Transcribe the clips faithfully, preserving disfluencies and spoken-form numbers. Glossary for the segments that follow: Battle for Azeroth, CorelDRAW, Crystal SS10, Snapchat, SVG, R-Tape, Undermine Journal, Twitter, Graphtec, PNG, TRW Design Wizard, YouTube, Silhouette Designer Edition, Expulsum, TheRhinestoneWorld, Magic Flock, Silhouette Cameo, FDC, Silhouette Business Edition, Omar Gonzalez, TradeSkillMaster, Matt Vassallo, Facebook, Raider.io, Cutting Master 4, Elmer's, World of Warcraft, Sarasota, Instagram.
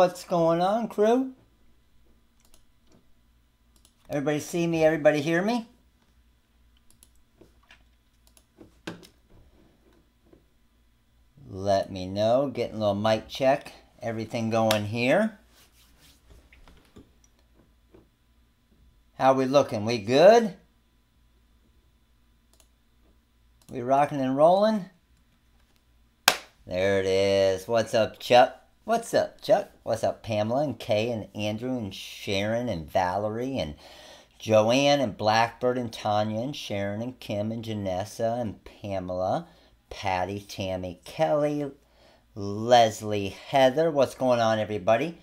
what's going on, crew? Everybody see me? Everybody hear me? Let me know. Getting a little mic check. Everything going here. How we looking? We good? We rocking and rolling? There it is. What's up, Chuck? What's up, Chuck? What's up, Pamela and Kay and Andrew and Sharon and Valerie and Joanne and Blackbird and Tanya and Sharon and Kim and Janessa and Pamela, Patty, Tammy, Kelly, Leslie, Heather. What's going on, everybody?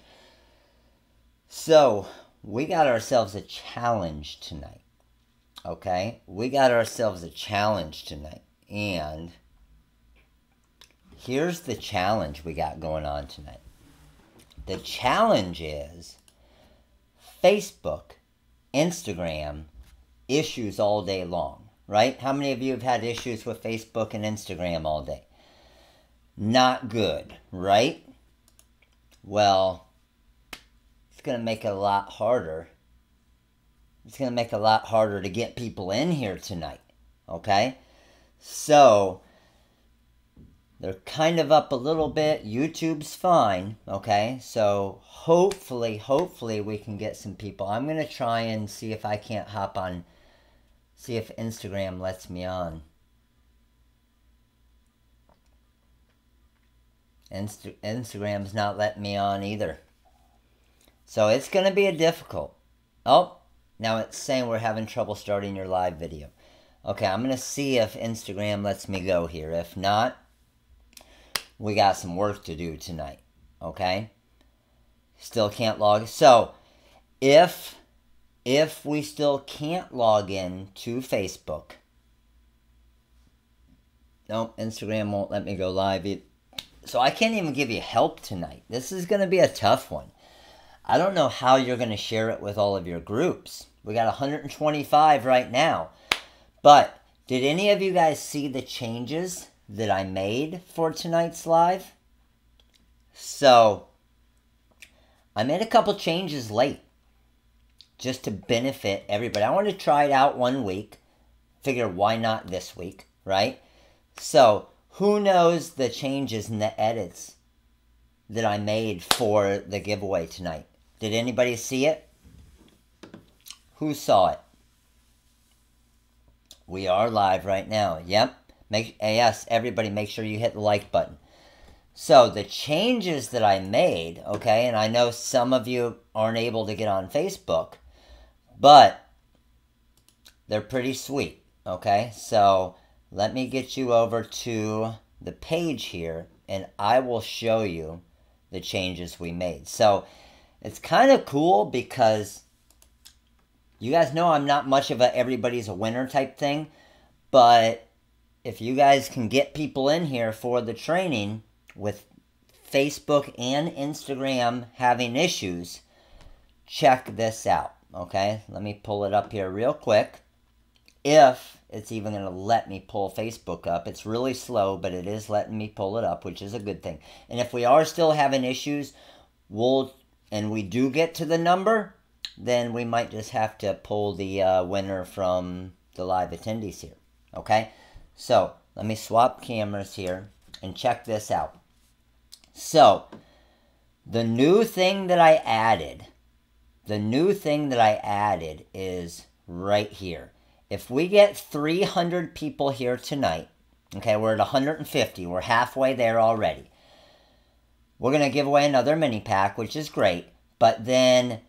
So, we got ourselves a challenge tonight, okay? We got ourselves a challenge tonight, and here's the challenge we got going on tonight. The challenge is Facebook, Instagram, issues all day long, right? How many of you have had issues with Facebook and Instagram all day? Not good, right? Well, it's going to make it a lot harder. It's going to make it a lot harder to get people in here tonight, okay? So they're kind of up a little bit. YouTube's fine, okay? So hopefully, hopefully we can get some people. I'm going to try and see if I can't hop on, see if Instagram lets me on. Insta Instagram's not letting me on either. So it's going to be a difficult. Oh, now it's saying we're having trouble starting your live video. Okay, I'm going to see if Instagram lets me go here. If not, we got some work to do tonight, okay? Still can't log. So, if, if we still can't log in to Facebook. Nope, Instagram won't let me go live either. So, I can't even give you help tonight. This is going to be a tough one. I don't know how you're going to share it with all of your groups. We got one hundred twenty-five right now. But, did any of you guys see the changes that I made for tonight's live? So I made a couple changes late just to benefit everybody. I wanted to try it out one week. Figure why not this week, right? So who knows the changes and the edits that I made for the giveaway tonight? Did anybody see it? Who saw it? We are live right now. Yep. Make, yes, everybody, make sure you hit the like button. So the changes that I made, okay, and I know some of you aren't able to get on Facebook, but they're pretty sweet, okay? So let me get you over to the page here, and I will show you the changes we made. So it's kind of cool because you guys know I'm not much of a everybody's a winner type thing, but if you guys can get people in here for the training with Facebook and Instagram having issues, check this out, okay? Let me pull it up here real quick. If it's even going to let me pull Facebook up. It's really slow, but it is letting me pull it up, which is a good thing. And if we are still having issues, we'll, and we do get to the number, then we might just have to pull the uh, winner from the live attendees here, okay? So, let me swap cameras here and check this out. So, the new thing that I added, the new thing that I added is right here. If we get three hundred people here tonight, okay, we're at one hundred fifty, we're halfway there already. We're going to give away another mini pack, which is great, but then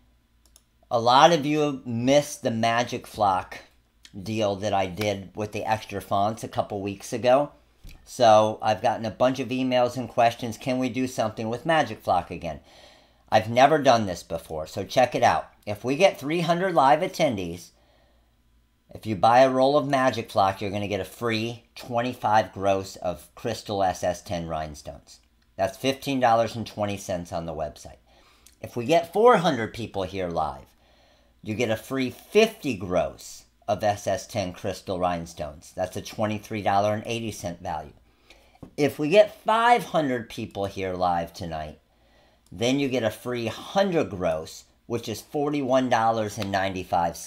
a lot of you missed the Magic Flock deal that I did with the extra fonts a couple weeks ago. So I've gotten a bunch of emails and questions. Can we do something with Magic Flock again? I've never done this before, so check it out. If we get three hundred live attendees, if you buy a roll of Magic Flock, you're going to get a free twenty-five gross of Crystal S S ten rhinestones. That's fifteen dollars and twenty cents on the website. If we get four hundred people here live, you get a free fifty gross of S S ten Crystal Rhinestones. That's a twenty-three dollars and eighty cents value. If we get five hundred people here live tonight, Then you get a free one hundred gross, which is forty-one ninety-five.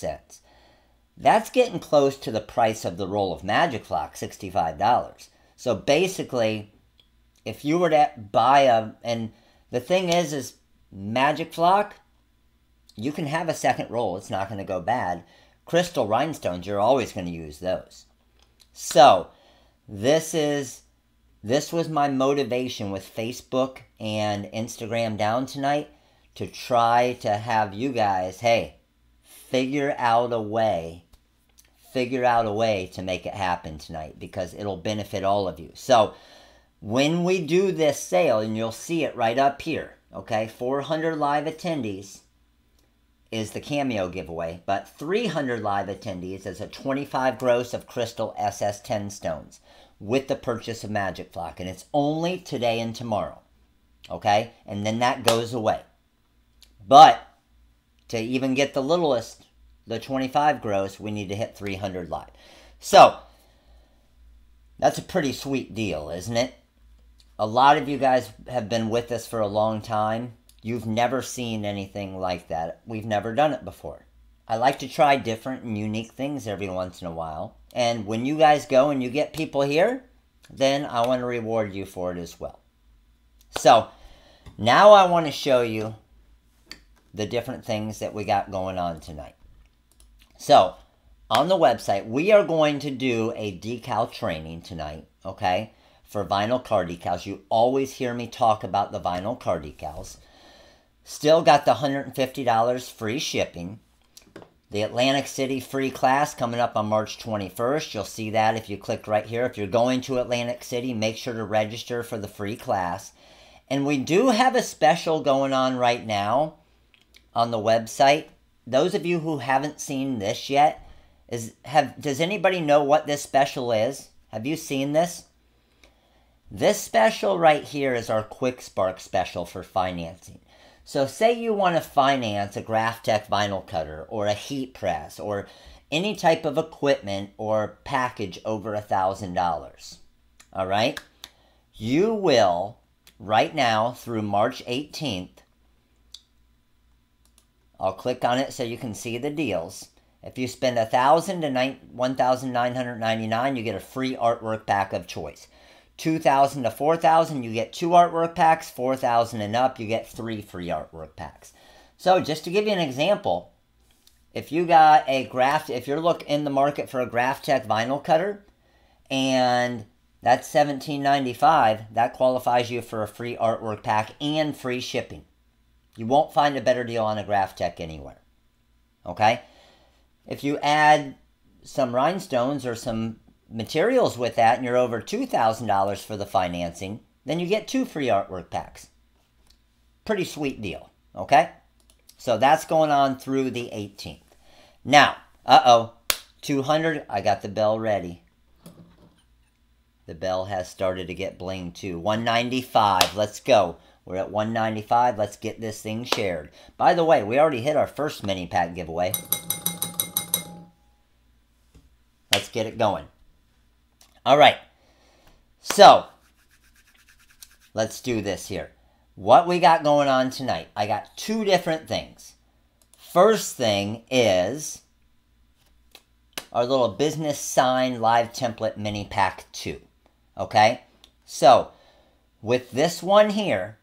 That's getting close to the price of the roll of Magic Flock, sixty-five dollars. So basically, if you were to buy a... And the thing is, is Magic Flock, you can have a second roll. It's not going to go bad. Crystal rhinestones, you're always going to use those. So, this is... This was my motivation with Facebook and Instagram down tonight, to try to have you guys, hey, figure out a way, figure out a way to make it happen tonight, because it'll benefit all of you. So when we do this sale, and you'll see it right up here, okay, four hundred live attendees is the cameo giveaway, but three hundred live attendees is a twenty-five gross of Crystal S S ten stones, with the purchase of Magic Flock. And it's only today and tomorrow. Okay? And then that goes away. But to even get the littlest, the twenty-five gross, we need to hit three hundred live. So, that's a pretty sweet deal, isn't it? A lot of you guys have been with us for a long time. You've never seen anything like that. We've never done it before. I like to try different and unique things every once in a while. And when you guys go and you get people here, then I want to reward you for it as well. So, now I want to show you the different things that we got going on tonight. So, on the website, we are going to do a decal training tonight, okay? For vinyl car decals. You always hear me talk about the vinyl car decals. Still got the one hundred fifty dollars free shipping. The Atlantic City free class coming up on March twenty-first. You'll see that if you click right here. If you're going to Atlantic City, make sure to register for the free class. And we do have a special going on right now on the website. Those of you who haven't seen this yet, is have does anybody know what this special is? Have you seen this? This special right here is our Quick Spark special for financing. So say you want to finance a Graphtec vinyl cutter or a heat press or any type of equipment or package over one thousand dollars. All right? You will, right now through March eighteenth, I'll click on it so you can see the deals. If you spend one thousand dollars to one thousand nine hundred ninety-nine dollars, you get a free artwork pack of choice. two thousand dollars to four thousand dollars, you get two artwork packs. four thousand dollars and up, you get three free artwork packs. So just to give you an example, if you got a graft, if you're look in the market for a Graphtec vinyl cutter, and that's seventeen ninety-five, that qualifies you for a free artwork pack and free shipping. You won't find a better deal on a Graphtec anywhere. Okay? If you add some rhinestones or some materials with that, and you're over two thousand dollars for the financing, then you get two free artwork packs. Pretty sweet deal, okay? So that's going on through the eighteenth. Now, uh-oh, two hundred, I got the bell ready. The bell has started to get bling too. one ninety-five, let's go. We're at one ninety-five, let's get this thing shared. By the way, we already hit our first mini pack giveaway. Let's get it going. All right, so let's do this here. What we got going on tonight, I got two different things. First thing is our little business sign live template mini pack two, okay? So with this one here,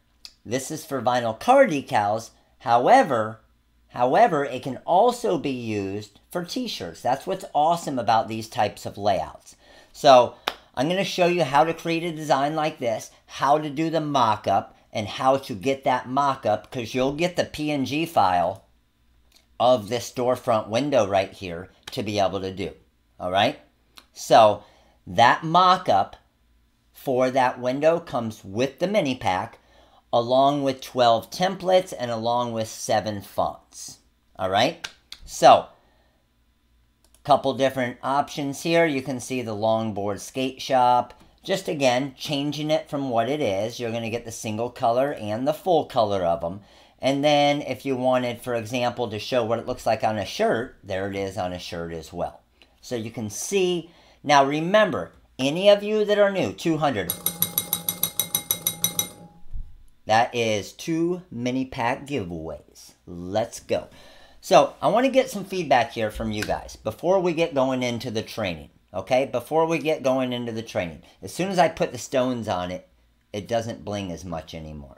this is for vinyl car decals. However, however, it can also be used for t-shirts. That's what's awesome about these types of layouts. So, I'm going to show you how to create a design like this, how to do the mock-up, and how to get that mock-up, because you'll get the P N G file of this storefront window right here to be able to do. Alright? So, that mock-up for that window comes with the mini pack, along with twelve templates, and along with seven fonts. Alright? So, couple different options here. You can see the Longboard Skate Shop. Just again, changing it from what it is. You're going to get the single color and the full color of them. And then if you wanted, for example, to show what it looks like on a shirt, there it is on a shirt as well. So you can see. Now remember, any of you that are new, two hundred. That is two mini pack giveaways. Let's go. So I want to get some feedback here from you guys before we get going into the training. Okay, before we get going into the training. As soon as I put the stones on it, it doesn't bling as much anymore.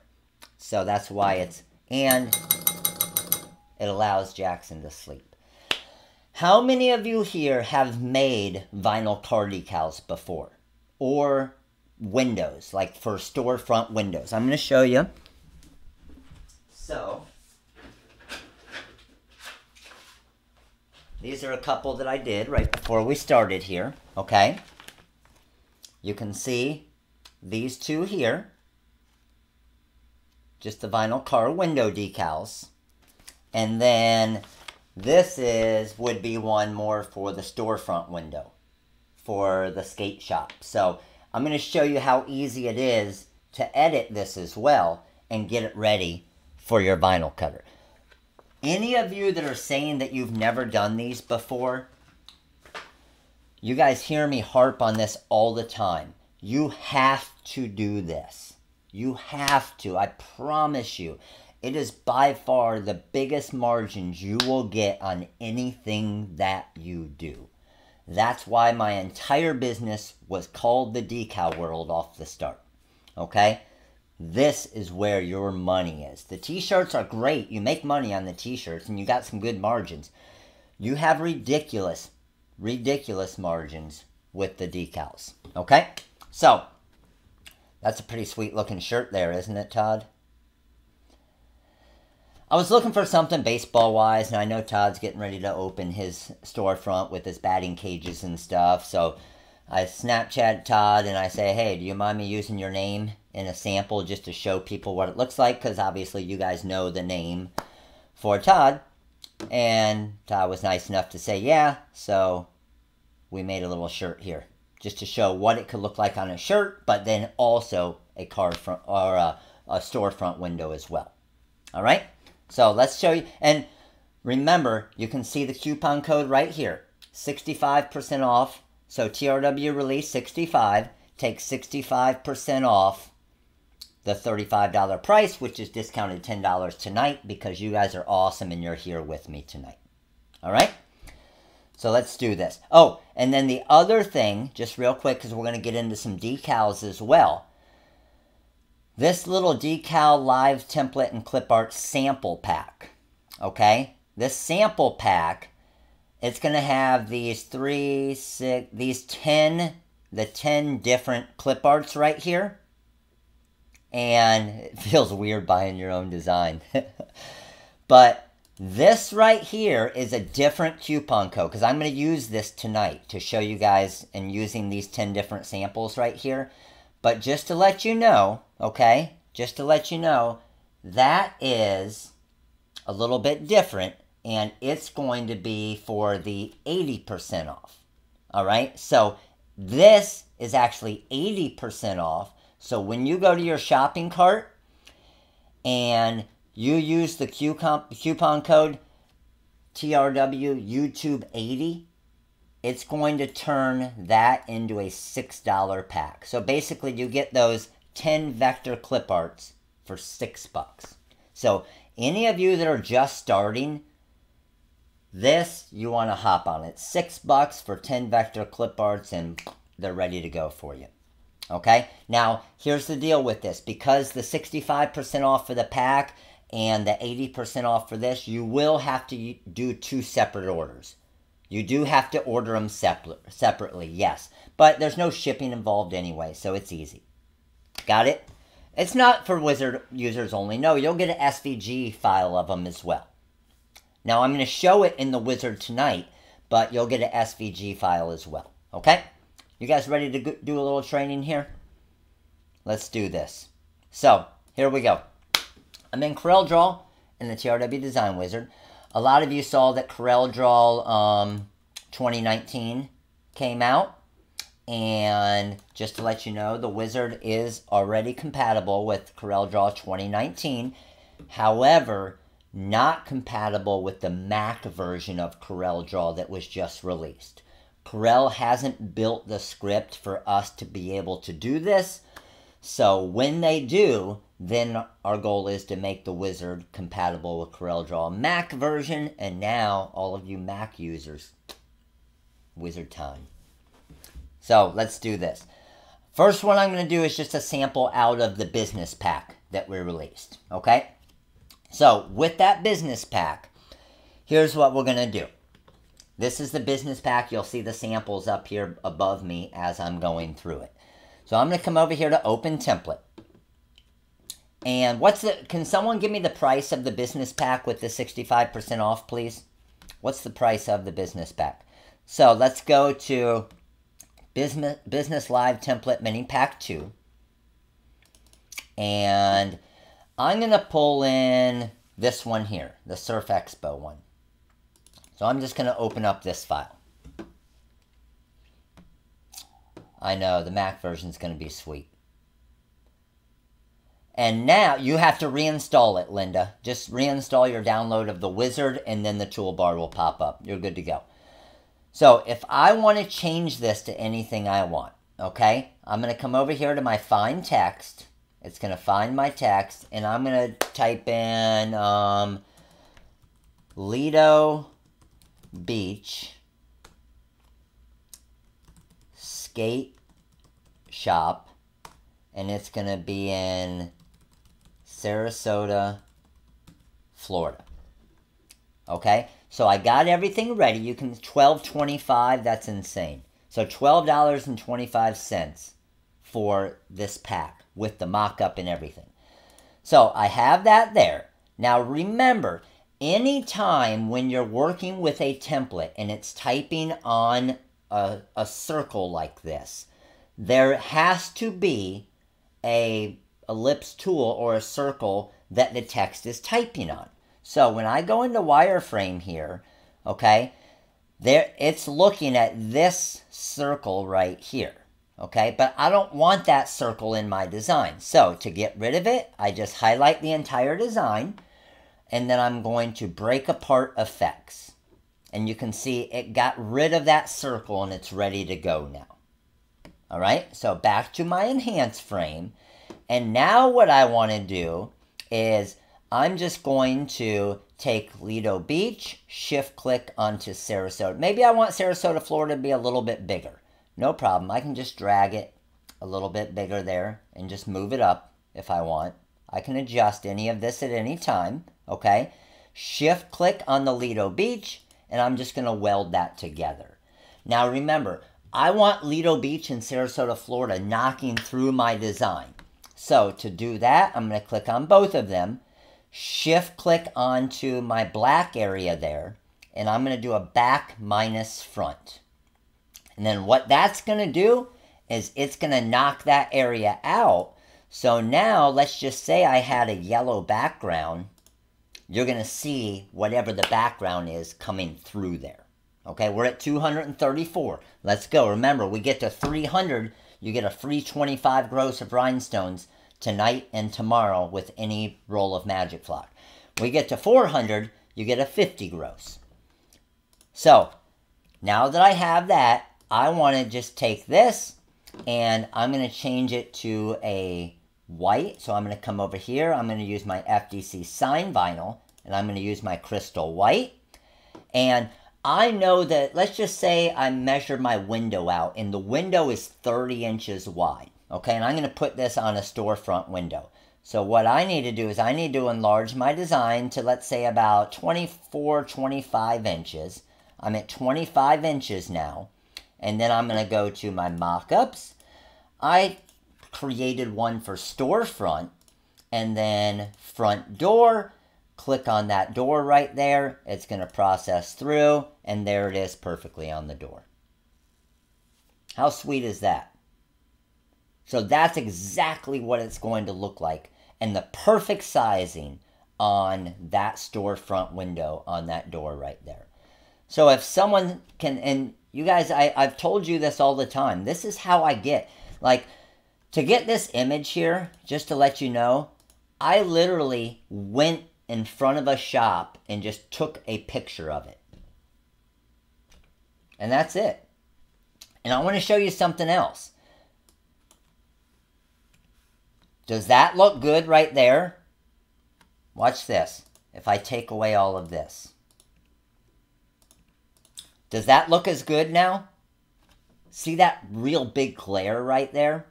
So that's why it's, and it allows Jackson to sleep. How many of you here have made vinyl car decals before? Or windows, like for storefront windows? I'm going to show you. So these are a couple that I did right before we started here, okay? You can see these two here. Just the vinyl car window decals. And then this is, would be one more for the storefront window, for the skate shop. So I'm going to show you how easy it is to edit this as well and get it ready for your vinyl cutter. Any of you that are saying that you've never done these before, you guys hear me harp on this all the time. You have to do this. You have to. I promise you. It is by far the biggest margins you will get on anything that you do. That's why my entire business was called the Decal World off the start. Okay? This is where your money is. The t-shirts are great. You make money on the t-shirts and you got some good margins. You have ridiculous, ridiculous margins with the decals. Okay? So, that's a pretty sweet looking shirt there, isn't it, Todd? I was looking for something baseball-wise, and I know Todd's getting ready to open his storefront with his batting cages and stuff, so I Snapchat Todd and I say, hey, do you mind me using your name in a sample just to show people what it looks like? Because obviously you guys know the name for Todd. And Todd was nice enough to say, yeah. So we made a little shirt here just to show what it could look like on a shirt, but then also a car front or a, a storefront window as well. All right. So let's show you. And remember, you can see the coupon code right here, sixty-five percent off. So T R W Release sixty-five takes sixty-five percent off the thirty-five dollar price, which is discounted ten dollars tonight because you guys are awesome and you're here with me tonight. All right? So let's do this. Oh, and then the other thing, just real quick, because we're going to get into some decals as well. This little decal live template and clip art sample pack, okay? This sample pack, it's going to have these three, six, these ten, the ten different clip arts right here. And it feels weird buying your own design. But this right here is a different coupon code because I'm going to use this tonight to show you guys and using these ten different samples right here. But just to let you know, okay, just to let you know, that is a little bit different. And it's going to be for the eighty percent off. All right. So this is actually eighty percent off. So when you go to your shopping cart and you use the coupon code T R W YouTube eighty, it's going to turn that into a six dollar pack. So basically you get those ten vector clip arts for six bucks. So any of you that are just starting, this, you want to hop on it. Six bucks for ten vector clip arts and they're ready to go for you. Okay? Now, here's the deal with this. Because the sixty-five percent off for the pack and the eighty percent off for this, you will have to do two separate orders. You do have to order them separ separately, yes. But there's no shipping involved anyway, so it's easy. Got it? It's not for Wizard users only. No, you'll get an S V G file of them as well. Now, I'm going to show it in the Wizard tonight, but you'll get an S V G file as well, okay? You guys ready to do a little training here? Let's do this. So, here we go. I'm in CorelDRAW in the T R W Design Wizard. A lot of you saw that CorelDRAW um, twenty nineteen came out. And just to let you know, the Wizard is already compatible with CorelDRAW twenty nineteen. However, not compatible with the Mac version of CorelDRAW that was just released. Corel hasn't built the script for us to be able to do this. So when they do, Then our goal is to make the wizard compatible with CorelDRAW Mac version. And now, all of you Mac users, wizard time. So, let's do this. First one I'm going to do is just a sample out of the business pack that we released. Okay? So, with that business pack, here's what we're going to do. This is the business pack. You'll see the samples up here above me as I'm going through it. So, I'm going to come over here to Open Template. And what's the, can someone give me the price of the business pack with the sixty-five percent off, please? What's the price of the business pack? So let's go to Business, business Live Template Mini Pack two. And I'm going to pull in this one here, the Surf Expo one. So I'm just going to open up this file. I know, the Mac version is going to be sweet. And now, you have to reinstall it, Linda. Just reinstall your download of the wizard, and then the toolbar will pop up. You're good to go. So, if I want to change this to anything I want, okay? I'm going to come over here to my Find Text. It's going to find my text, and I'm going to type in um, Lido Beach Skate Shop, and it's going to be in Sarasota, Florida. Okay, so I got everything ready. You can twelve twenty-five. That's insane. So twelve dollars and twenty-five cents for this pack with the mock-up and everything. So I have that there. Now remember, anytime when you're working with a template and it's typing on a, a circle like this, there has to be a ellipse tool or a circle that the text is typing on. So when I go into wireframe here, okay, there it's looking at this circle right here, okay? But I don't want that circle in my design. So to get rid of it, I just highlight the entire design, and then I'm going to break apart effects. And you can see it got rid of that circle and it's ready to go now. All right, so back to my enhance frame. And now what I want to do is I'm just going to take Lido Beach, shift-click onto Sarasota. Maybe I want Sarasota, Florida to be a little bit bigger. No problem. I can just drag it a little bit bigger there and just move it up if I want. I can adjust any of this at any time, okay? Shift-click on the Lido Beach, and I'm just going to weld that together. Now remember, I want Lido Beach and Sarasota, Florida knocking through my design. So to do that, I'm going to click on both of them, shift-click onto my black area there, and I'm going to do a back minus front. And then what that's going to do is it's going to knock that area out. So now let's just say I had a yellow background. You're going to see whatever the background is coming through there. Okay, we're at two hundred thirty-four. Let's go. Remember, we get to three hundred. You get a free twenty-five gross of rhinestones tonight and tomorrow with any roll of Magic Flock. We get to four hundred. You get a fifty gross. So, now that I have that, I want to just take this and I'm going to change it to a white. So, I'm going to come over here. I'm going to use my F D C sign vinyl and I'm going to use my crystal white. And I know that, let's just say I measure my window out, and the window is thirty inches wide, okay? And I'm going to put this on a storefront window. So what I need to do is I need to enlarge my design to, let's say, about twenty-four, twenty-five inches. I'm at twenty-five inches now, and then I'm going to go to my mock-ups. I created one for storefront, and then front door. Click on that door right there. It's going to process through, and there it is perfectly on the door. How sweet is that? So that's exactly what it's going to look like, and the perfect sizing on that storefront window on that door right there. So if someone can, and you guys, I, I've told you this all the time. This is how I get, like, to get this image here, just to let you know, I literally went in front of a shop and just took a picture of it. And that's it. And I want to show you something else. Does that look good right there? Watch this. If I take away all of this. Does that look as good now? See that real big glare right there?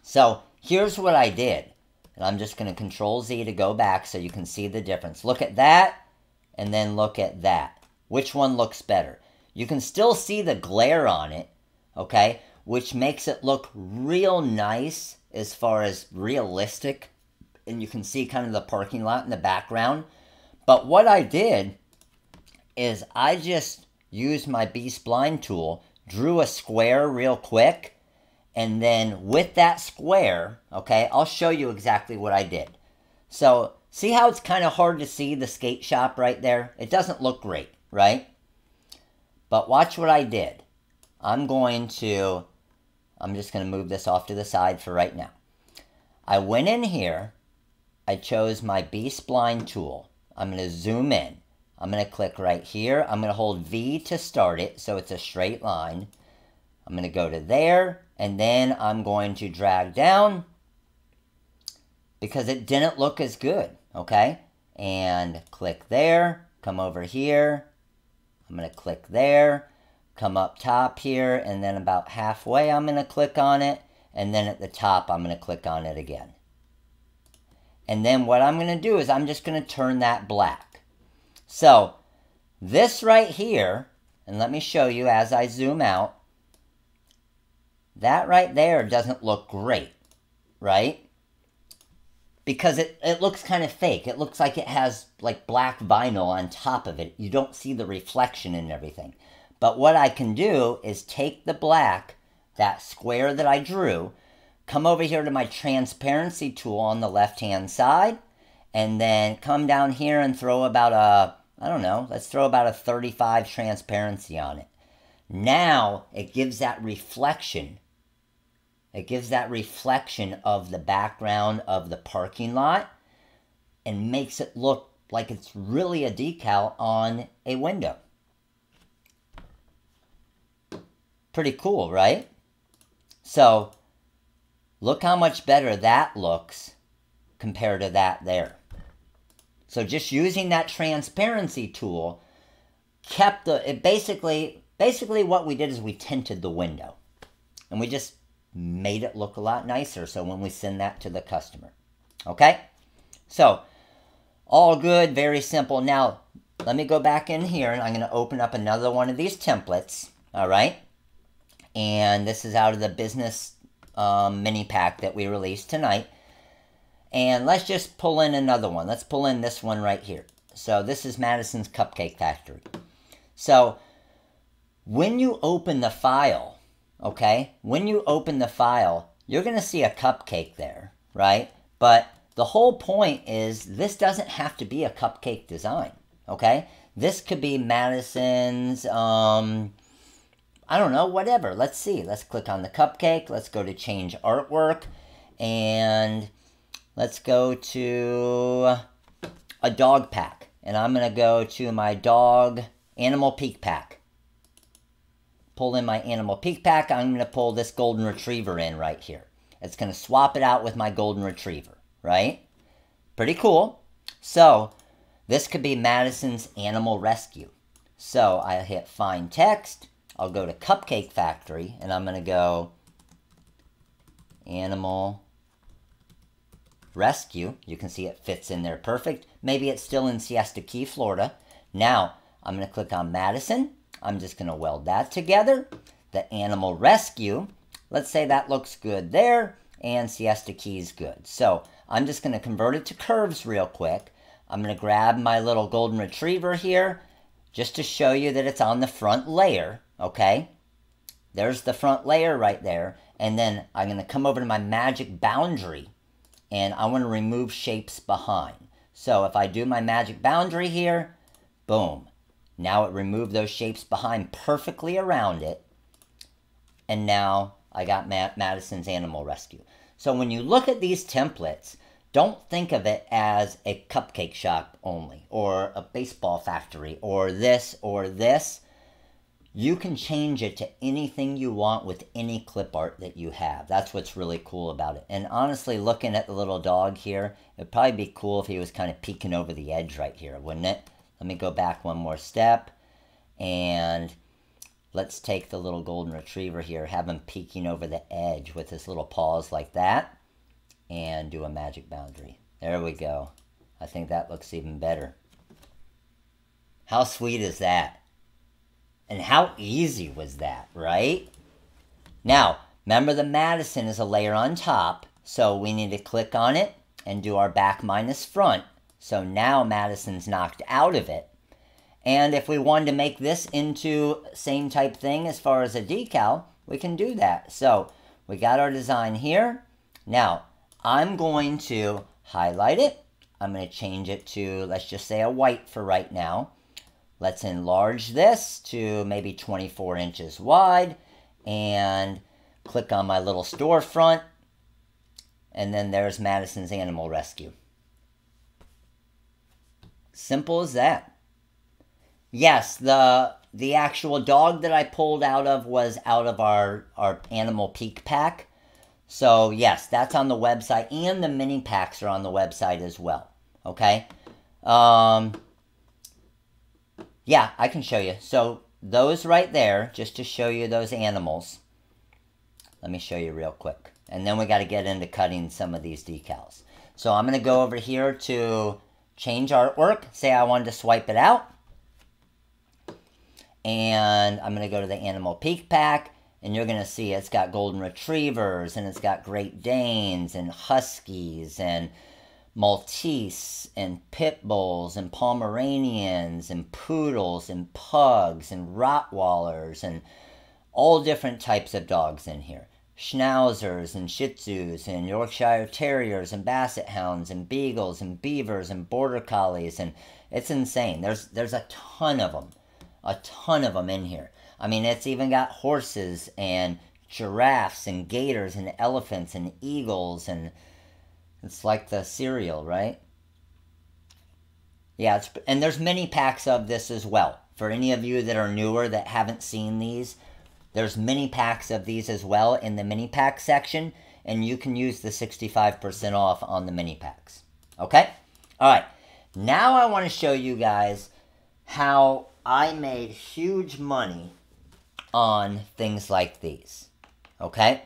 So here's what I did. And I'm just going to Control Z to go back so you can see the difference. Look at that, and then look at that. Which one looks better? You can still see the glare on it, okay? Which makes it look real nice as far as realistic. And you can see kind of the parking lot in the background. But what I did is I just used my B-spline tool, drew a square real quick, and then with that square, okay, I'll show you exactly what I did. So see how it's kind of hard to see the skate shop right there? It doesn't look great, right? But watch what I did. I'm going to, I'm just going to move this off to the side for right now. I went in here. I chose my B-spline tool. I'm going to zoom in. I'm going to click right here. I'm going to hold V to start it so it's a straight line. I'm going to go to there, and then I'm going to drag down because it didn't look as good, okay? And click there, come over here. I'm going to click there, come up top here, and then about halfway I'm going to click on it, and then at the top I'm going to click on it again. And then what I'm going to do is I'm just going to turn that black. So this right here, and let me show you as I zoom out, that right there doesn't look great, right? Because it, it looks kind of fake. It looks like it has like black vinyl on top of it. You don't see the reflection and everything. But what I can do is take the black, that square that I drew, come over here to my transparency tool on the left-hand side, and then come down here and throw about a, I don't know, let's throw about a thirty-five transparency on it. Now it gives that reflection. It gives that reflection of the background of the parking lot and makes it look like it's really a decal on a window. Pretty cool, right? So look how much better that looks compared to that there. So just using that transparency tool kept the, it basically, basically what we did is we tinted the window and we just made it look a lot nicer. So when we send that to the customer, okay? So all good, very simple. Now let me go back in here and I'm going to open up another one of these templates. All right. And this is out of the business Um, mini pack that we released tonight, and let's just pull in another one. Let's pull in this one right here. So this is Madison's Cupcake Factory. So when you open the file, okay, when you open the file, you're gonna see a cupcake there, right? But the whole point is this doesn't have to be a cupcake design, okay? This could be Madison's um, I don't know, whatever. Let's see. Let's click on the cupcake. Let's go to change artwork. And let's go to a dog pack. And I'm going to go to my dog animal peak pack. Pull in my animal peak pack. I'm going to pull this golden retriever in right here. It's going to swap it out with my golden retriever, right? Pretty cool. So this could be Madison's Animal Rescue. So I hit find text. I'll go to Cupcake Factory, and I'm going to go Animal Rescue. You can see it fits in there perfect. Maybe it's still in Siesta Key, Florida. Now, I'm going to click on Madison. I'm just going to weld that together. The Animal Rescue. Let's say that looks good there, and Siesta Key is good. So, I'm just going to convert it to curves real quick. I'm going to grab my little golden retriever here, just to show you that it's on the front layer. Okay, there's the front layer right there. And then I'm going to come over to my magic boundary and I want to remove shapes behind. So if I do my magic boundary here, boom. Now it removed those shapes behind perfectly around it. And now I got Matt Madison's Animal Rescue. So when you look at these templates, don't think of it as a cupcake shop only or a baseball factory or this or this. you can change it to anything you want with any clip art that you have. That's what's really cool about it. And honestly, looking at the little dog here, it'd probably be cool if he was kind of peeking over the edge right here, wouldn't it? Let me go back one more step, and let's take the little golden retriever here, have him peeking over the edge with his little paws like that, and do a magic boundary. There we go. I think that looks even better. How sweet is that? And how easy was that, right? Now, remember the Madison is a layer on top, so we need to click on it and do our back minus front. So now Madison's knocked out of it. And if we wanted to make this into same type thing as far as a decal, we can do that. So we got our design here. Now, I'm going to highlight it. I'm going to change it to, let's just say, a white for right now. Let's enlarge this to maybe twenty-four inches wide and click on my little storefront. And then there's Madison's Animal Rescue. Simple as that. Yes, the the actual dog that I pulled out of was out of our, our Animal Peak pack. So yes, that's on the website, and the mini packs are on the website as well. Okay. Um, yeah, I can show you. So those right there, just to show you those animals. Let me show you real quick. And then we got to get into cutting some of these decals. So I'm going to go over here to change artwork. Say I wanted to swipe it out. And I'm going to go to the Animal Peak pack. And you're going to see it's got golden retrievers, and it's got Great Danes, and Huskies, and Maltese, and Pit Bulls, and Pomeranians, and Poodles, and Pugs, and Rottweilers, and all different types of dogs in here. Schnauzers, and Shih Tzus, and Yorkshire Terriers, and Basset Hounds, and Beagles, and Beavers, and Border Collies, and it's insane. There's, there's a ton of them, a ton of them in here. I mean, it's even got horses and giraffes and gators and elephants and eagles, and it's like the cereal, right? Yeah, it's, and there's mini packs of this as well. For any of you that are newer that haven't seen these, there's mini packs of these as well in the mini pack section, and you can use the sixty-five percent off on the mini packs. Okay? All right. Now I want to show you guys how I made huge money on things like these, okay?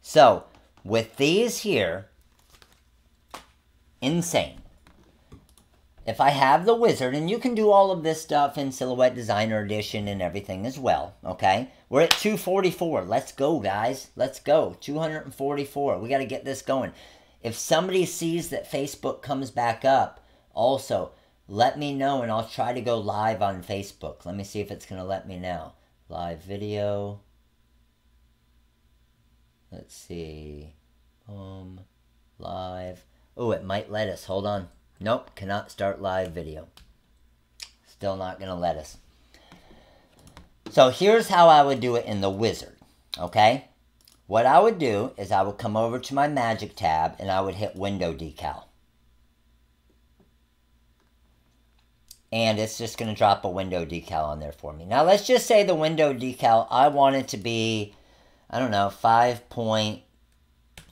So, with these here, insane. If I have the wizard, and you can do all of this stuff in Silhouette Designer Edition and everything as well, okay? We're at two forty-four. Let's go, guys. Let's go. two forty-four. We got to get this going. If somebody sees that Facebook comes back up, also, let me know, and I'll try to go live on Facebook. Let me see if it's going to let me now. Live video. Let's see. Um, live. Oh, it might let us. Hold on. Nope, cannot start live video. Still not going to let us. So here's how I would do it in the wizard. Okay? What I would do is I would come over to my magic tab, and I would hit window decal. And it's just going to drop a window decal on there for me. Now, let's just say the window decal, I want it to be, I don't know, five point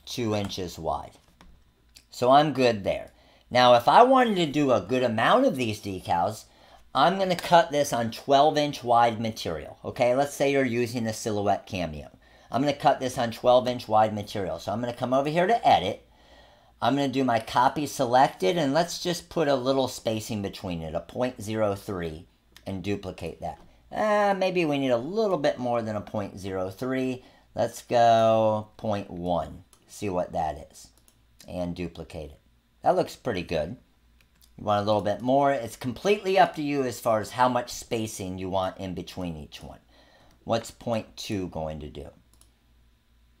two inches wide. So I'm good there. Now, if I wanted to do a good amount of these decals, I'm going to cut this on twelve inch wide material. Okay, let's say you're using a Silhouette Cameo. I'm going to cut this on twelve inch wide material. So I'm going to come over here to edit. I'm going to do my copy selected, and let's just put a little spacing between it, a zero point zero three, and duplicate that. Uh, maybe we need a little bit more than a zero point zero three. Let's go zero point one, see what that is, and duplicate it. That looks pretty good. You want a little bit more. It's completely up to you as far as how much spacing you want in between each one. What's zero point two going to do?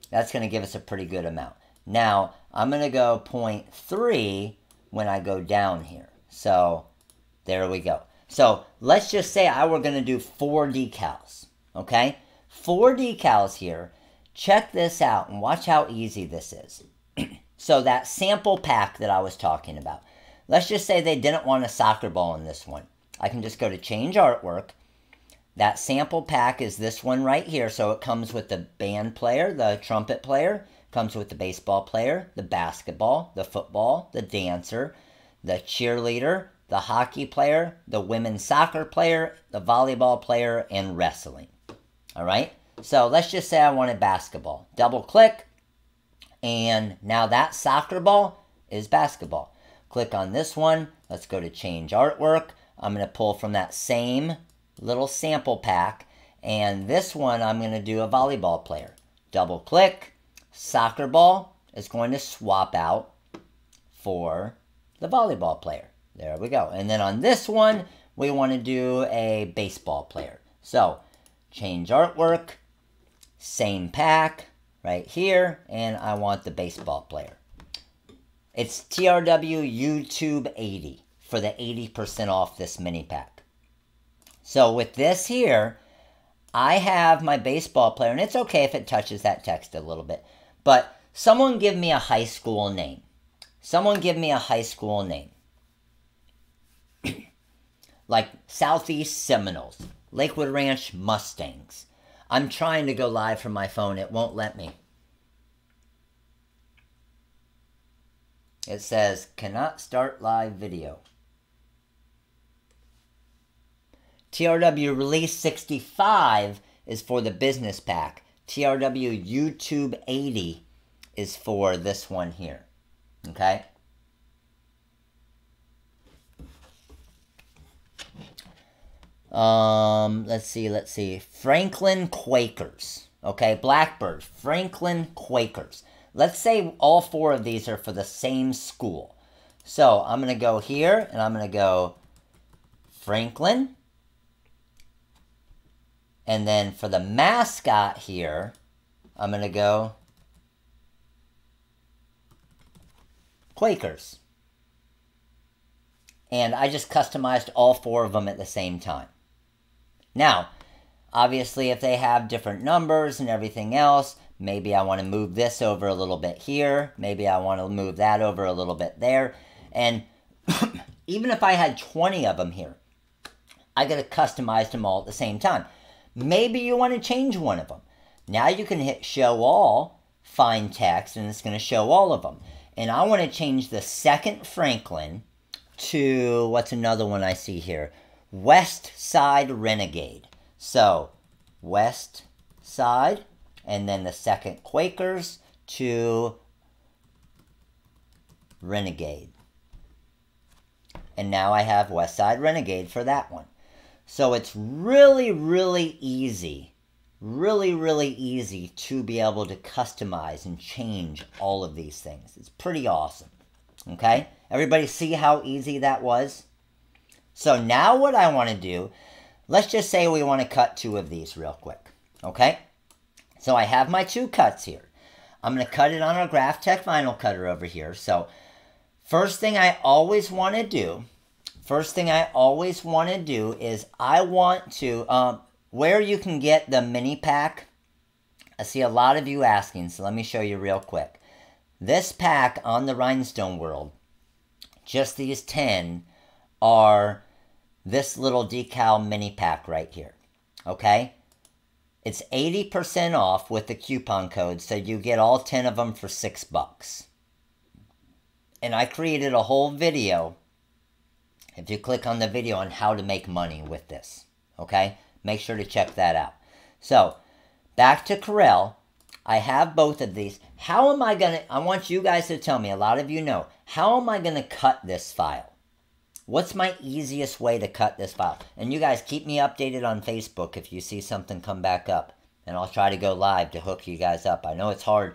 That's going to give us a pretty good amount. Now, I'm going to go zero point three when I go down here. So, there we go. So, let's just say I were going to do four decals, okay? Four decals here. Check this out and watch how easy this is. So, that sample pack that I was talking about. Let's just say they didn't want a soccer ball in this one. I can just go to change artwork, That sample pack is this one right here. So it comes with the band player, the trumpet player, comes with the baseball player, the basketball, the football, the dancer, the cheerleader, the hockey player, the women's soccer player, the volleyball player, and wrestling. All right. So let's just say I wanted basketball. Double click. And now that soccer ball is basketball. Click on this one. Let's go to change artwork. I'm going to pull from that same little sample pack. And this one, I'm going to do a volleyball player. Double click. Soccer ball is going to swap out for the volleyball player. There we go. And then on this one, we want to do a baseball player. So change artwork. Same pack right here. And I want the baseball player. It's T R W YouTube eighty for the eighty percent off this mini pack. So with this here, I have my baseball player, and it's okay if it touches that text a little bit, but someone give me a high school name. Someone give me a high school name. Like Southeast Seminoles, Lakewood Ranch Mustangs. I'm trying to go live from my phone. It won't let me. It says, cannot start live video. T R W Release sixty-five is for the business pack. T R W YouTube eighty is for this one here. Okay? Um, let's see, let's see. Franklin Quakers. Okay, Blackbird. Franklin Quakers. Let's say all four of these are for the same school. So I'm going to go here and I'm going to go Franklin. And then for the mascot here, I'm going to go Quakers. And I just customized all four of them at the same time. Now, obviously, if they have different numbers and everything else, maybe I want to move this over a little bit here. Maybe I want to move that over a little bit there. And even if I had twenty of them here, I could have customized them all at the same time. Maybe you want to change one of them. Now you can hit show all, find text, and it's going to show all of them. And I want to change the second Franklin to, what's another one I see here? West Side Renegade. So, West Side and then the second Quakers to Renegade. And now I have West Side Renegade for that one. So it's really, really easy, really, really easy to be able to customize and change all of these things. It's pretty awesome. Okay? Everybody see how easy that was? So now what I want to do, let's just say we want to cut two of these real quick. Okay? So I have my two cuts here. I'm going to cut it on our Graphtec vinyl cutter over here. So first thing I always want to do, first thing I always want to do is I want to, um, where you can get the mini pack, I see a lot of you asking, so let me show you real quick. This pack on the Rhinestone World, just these ten are this little decal mini pack right here, okay? It's eighty percent off with the coupon code, so you get all ten of them for six bucks. And I created a whole video, if you click on the video, on how to make money with this, okay? Make sure to check that out. So, back to Corel. I have both of these. How am I gonna, I want you guys to tell me, a lot of you know, how am I gonna cut this file? What's my easiest way to cut this file? And you guys, keep me updated on Facebook if you see something come back up. And I'll try to go live to hook you guys up. I know it's hard.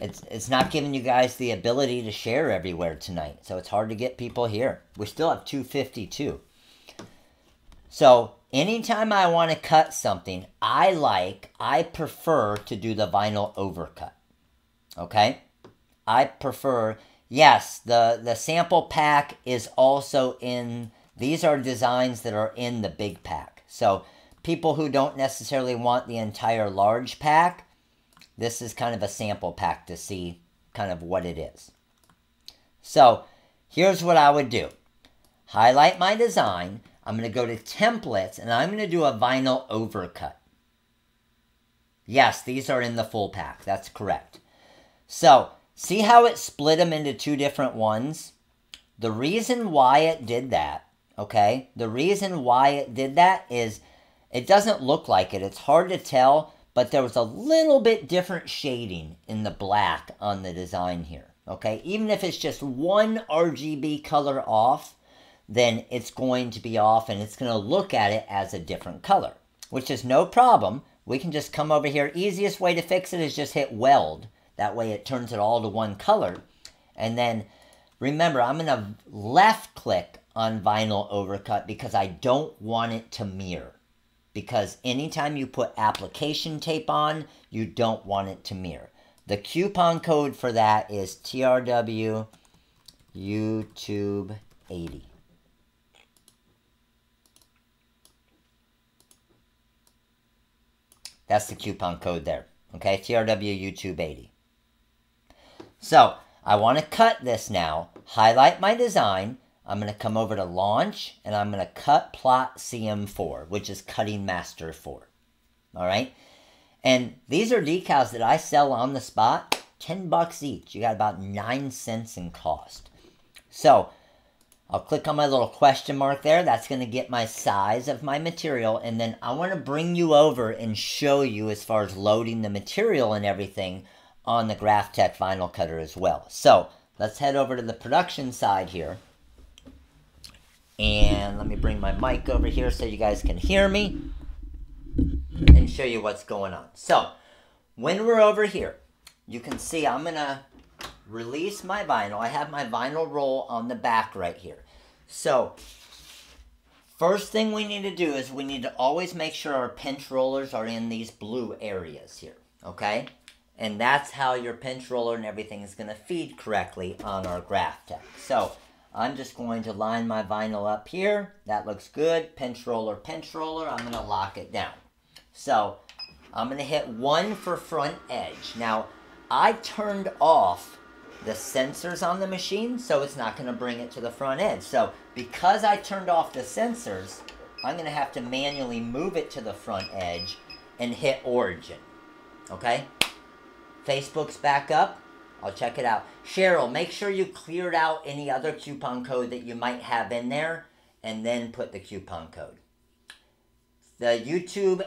It's, it's not giving you guys the ability to share everywhere tonight. So it's hard to get people here. We still have two fifty-two. So anytime I want to cut something, I like, I prefer to do the vinyl overcut. Okay? I prefer... Yes, the, the sample pack is also in, these are designs that are in the big pack. So people who don't necessarily want the entire large pack, this is kind of a sample pack to see kind of what it is. So here's what I would do. Highlight my design. I'm going to go to templates, and I'm going to do a vinyl overcut. Yes, these are in the full pack. That's correct. So, see how it split them into two different ones? The reason why it did that, okay? The reason why it did that is it doesn't look like it. It's hard to tell, but there was a little bit different shading in the black on the design here, okay? Even if it's just one R G B color off, then it's going to be off, and it's going to look at it as a different color, which is no problem. We can just come over here. Easiest way to fix it is just hit weld. That way it turns it all to one color. And then, remember, I'm going to left click on vinyl overcut because I don't want it to mirror. Because anytime you put application tape on, you don't want it to mirror. The coupon code for that is T R W YouTube eighty. That's the coupon code there. Okay, T R W YouTube eighty. So, I want to cut this now. Highlight my design. I'm going to come over to Launch, and I'm going to cut Plot C M four, which is Cutting Master four. All right? And these are decals that I sell on the spot. ten bucks each. You got about nine cents in cost. So, I'll click on my little question mark there. That's going to get my size of my material. And then I want to bring you over and show you as far as loading the material and everything on the Graphtec vinyl cutter as well. So let's head over to the production side here. And let me bring my mic over here so you guys can hear me and show you what's going on. So when we're over here, you can see I'm going to release my vinyl. I have my vinyl roll on the back right here. So, first thing we need to do is we need to always make sure our pinch rollers are in these blue areas here, okay? And that's how your pinch roller and everything is going to feed correctly on our Graphtec. So, I'm just going to line my vinyl up here. That looks good. Pinch roller, pinch roller. I'm going to lock it down. So, I'm going to hit one for front edge. Now, I turned off the sensors on the machine, so it's not going to bring it to the front edge. So because I turned off the sensors, I'm going to have to manually move it to the front edge and hit origin. Okay? Facebook's back up. I'll check it out. Cheryl, make sure you cleared out any other coupon code that you might have in there and then put the coupon code. The YouTube,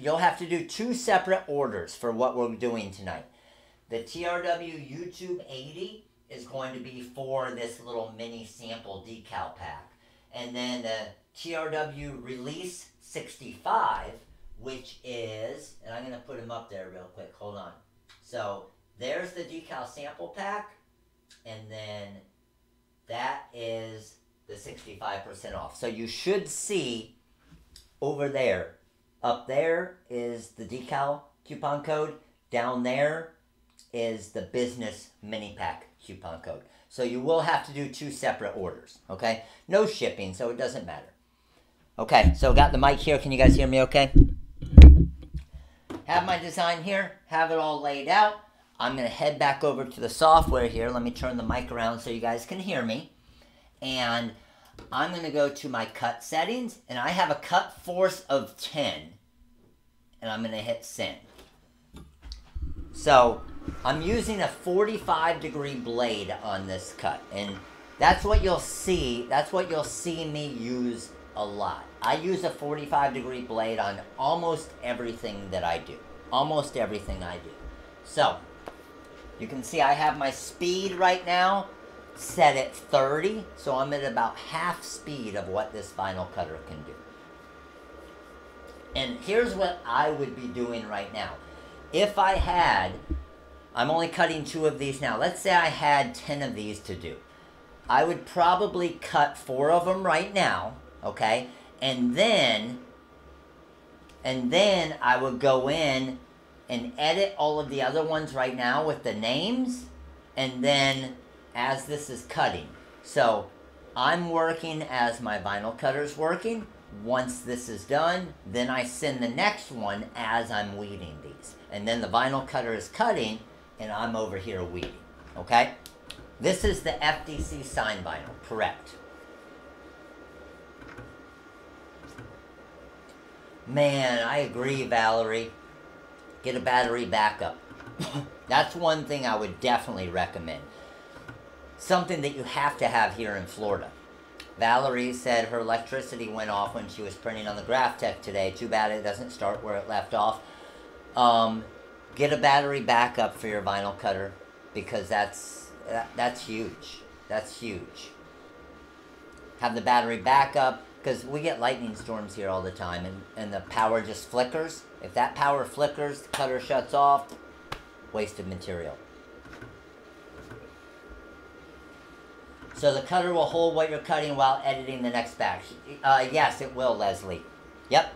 you'll have to do two separate orders for what we're doing tonight. The T R W YouTube eighty is going to be for this little mini sample decal pack. And then the T R W Release sixty-five, which is, and I'm going to put them up there real quick. Hold on. So there's the decal sample pack. And then that is the sixty-five percent off. So you should see over there. Up there is the decal coupon code. Down there is the business mini pack coupon code. So you will have to do two separate orders, okay? No shipping, so it doesn't matter. Okay, so got the mic here. Can you guys hear me okay? Have my design here. Have it all laid out. I'm going to head back over to the software here. Let me turn the mic around so you guys can hear me. And I'm going to go to my cut settings, and I have a cut force of ten. And I'm going to hit send. So I'm using a forty-five degree blade on this cut, and that's what you'll see. That's what you'll see me use a lot. I use a forty-five degree blade on almost everything that I do. Almost everything I do. So you can see I have my speed right now set at thirty, so I'm at about half speed of what this vinyl cutter can do. And here's what I would be doing right now. If I had, I'm only cutting two of these now. Let's say I had ten of these to do. I would probably cut four of them right now, okay? And then, and then I would go in and edit all of the other ones right now with the names, and then as this is cutting. So I'm working as my vinyl cutter's working. Once this is done, then I send the next one as I'm weeding these. And then the vinyl cutter is cutting, and I'm over here weeding, okay? This is the F D C sign vinyl, correct. Man, I agree, Valerie. Get a battery backup. That's one thing I would definitely recommend. Something that you have to have here in Florida. Valerie said her electricity went off when she was printing on the Graphtec today. Too bad it doesn't start where it left off. Um, get a battery backup for your vinyl cutter, because that's that, that's huge. That's huge. Have the battery backup, because we get lightning storms here all the time, and, and the power just flickers. If that power flickers, the cutter shuts off. Wasted material. So the cutter will hold what you're cutting while editing the next batch. Uh, yes, it will, Leslie. Yep.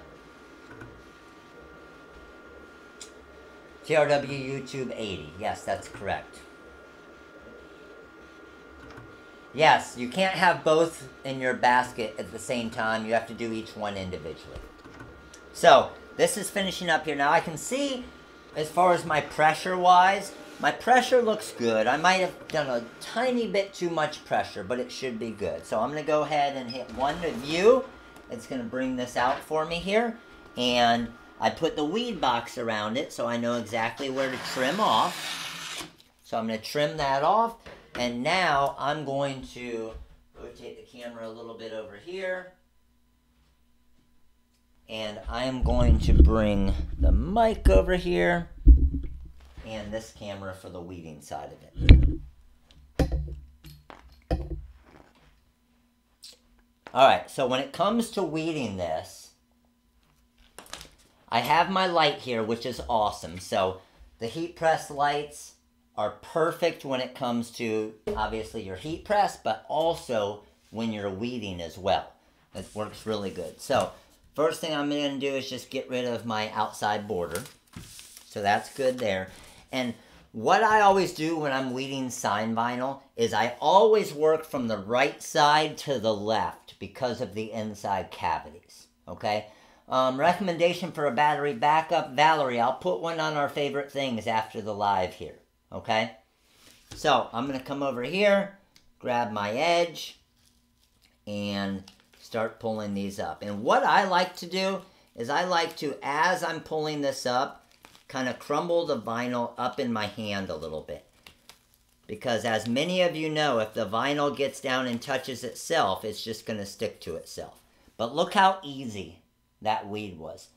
T R W YouTube eighty. Yes, that's correct. Yes, you can't have both in your basket at the same time. You have to do each one individually. So, this is finishing up here. Now I can see, as far as my pressure-wise, my pressure looks good. I might have done a tiny bit too much pressure, but it should be good. So I'm going to go ahead and hit one to view. It's going to bring this out for me here. And I put the weed box around it so I know exactly where to trim off. So I'm going to trim that off. And now I'm going to rotate the camera a little bit over here. And I am going to bring the mic over here. And this camera for the weeding side of it. Alright, so when it comes to weeding this, I have my light here, which is awesome. So the heat press lights are perfect when it comes to, obviously, your heat press, but also when you're weeding as well. It works really good. So first thing I'm going to do is just get rid of my outside border. So that's good there. And what I always do when I'm weeding sign vinyl is I always work from the right side to the left because of the inside cavities, okay? Um, recommendation for a battery backup. Valerie, I'll put one on our favorite things after the live here, okay? So I'm going to come over here, grab my edge, and start pulling these up. And what I like to do is I like to, as I'm pulling this up, kind of crumble the vinyl up in my hand a little bit. Because as many of you know, if the vinyl gets down and touches itself, it's just going to stick to itself. But look how easy that weed was.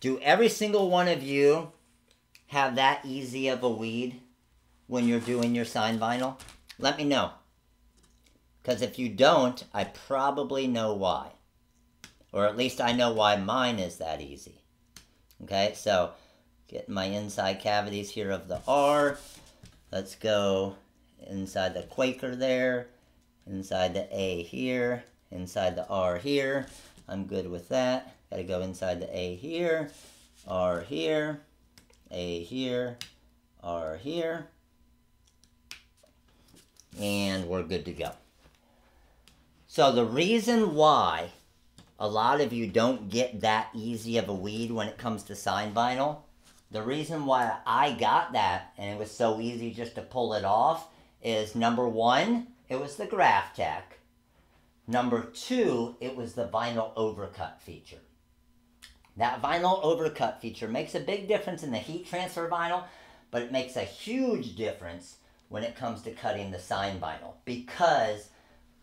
Do every single one of you have that easy of a weed when you're doing your sign vinyl? Let me know. Because if you don't, I probably know why. Or at least I know why mine is that easy. Okay, so get my inside cavities here of the R. Let's go inside the Quaker there. Inside the A here. Inside the R here. I'm good with that. Gotta go inside the A here. R here. A here. R here. And we're good to go. So the reason why a lot of you don't get that easy of a weed when it comes to sign vinyl, the reason why I got that, and it was so easy just to pull it off, is number one, it was the Graphtec. Number two, it was the vinyl overcut feature. That vinyl overcut feature makes a big difference in the heat transfer vinyl, but it makes a huge difference when it comes to cutting the sign vinyl. Because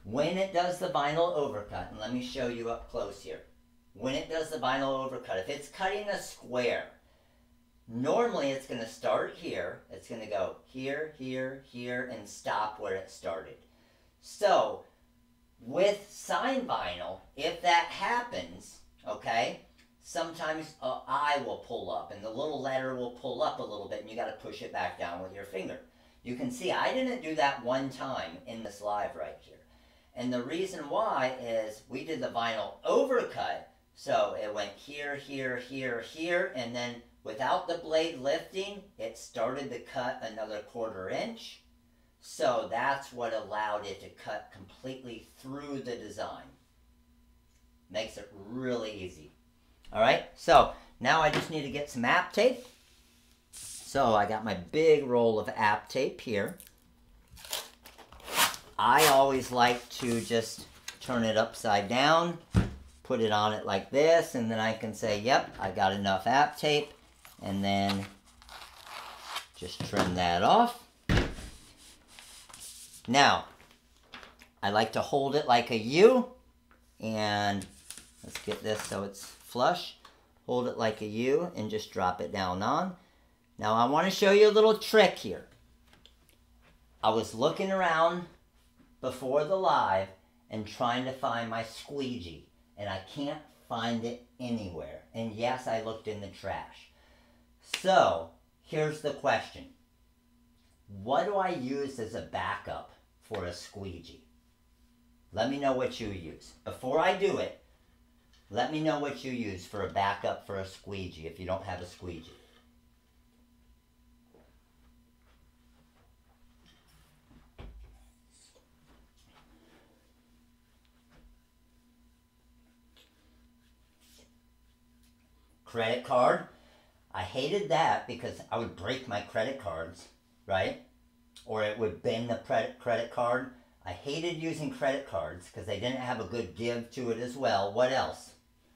when it does the vinyl overcut, and let me show you up close here. When it does the vinyl overcut, if it's cutting a square, normally it's going to start here, it's going to go here, here, here, and stop where it started. So, with sign vinyl, if that happens, okay, sometimes an eye will pull up, and the little letter will pull up a little bit, and you got to push it back down with your finger. You can see I didn't do that one time in this live right here. And the reason why is we did the vinyl overcut, so it went here, here, here, here, and then without the blade lifting, it started to cut another quarter inch. So that's what allowed it to cut completely through the design. Makes it really easy. Alright, so now I just need to get some app tape. So I got my big roll of app tape here. I always like to just turn it upside down put it on it like this, and then I can say, yep, I got enough app tape, and then just trim that off. Now, I like to hold it like a U, and let's get this so it's flush. Hold it like a U and just drop it down on. Now I want to show you a little trick here. I was looking around before the live and trying to find my squeegee, and I can't find it anywhere. And yes, I looked in the trash. So, here's the question. What do I use as a backup for a squeegee? Let me know what you use. Before I do it, let me know what you use for a backup for a squeegee if you don't have a squeegee. Credit card. I hated that because I would break my credit cards, right? Or it would bend the credit card. I hated using credit cards because they didn't have a good give to it as well. What else?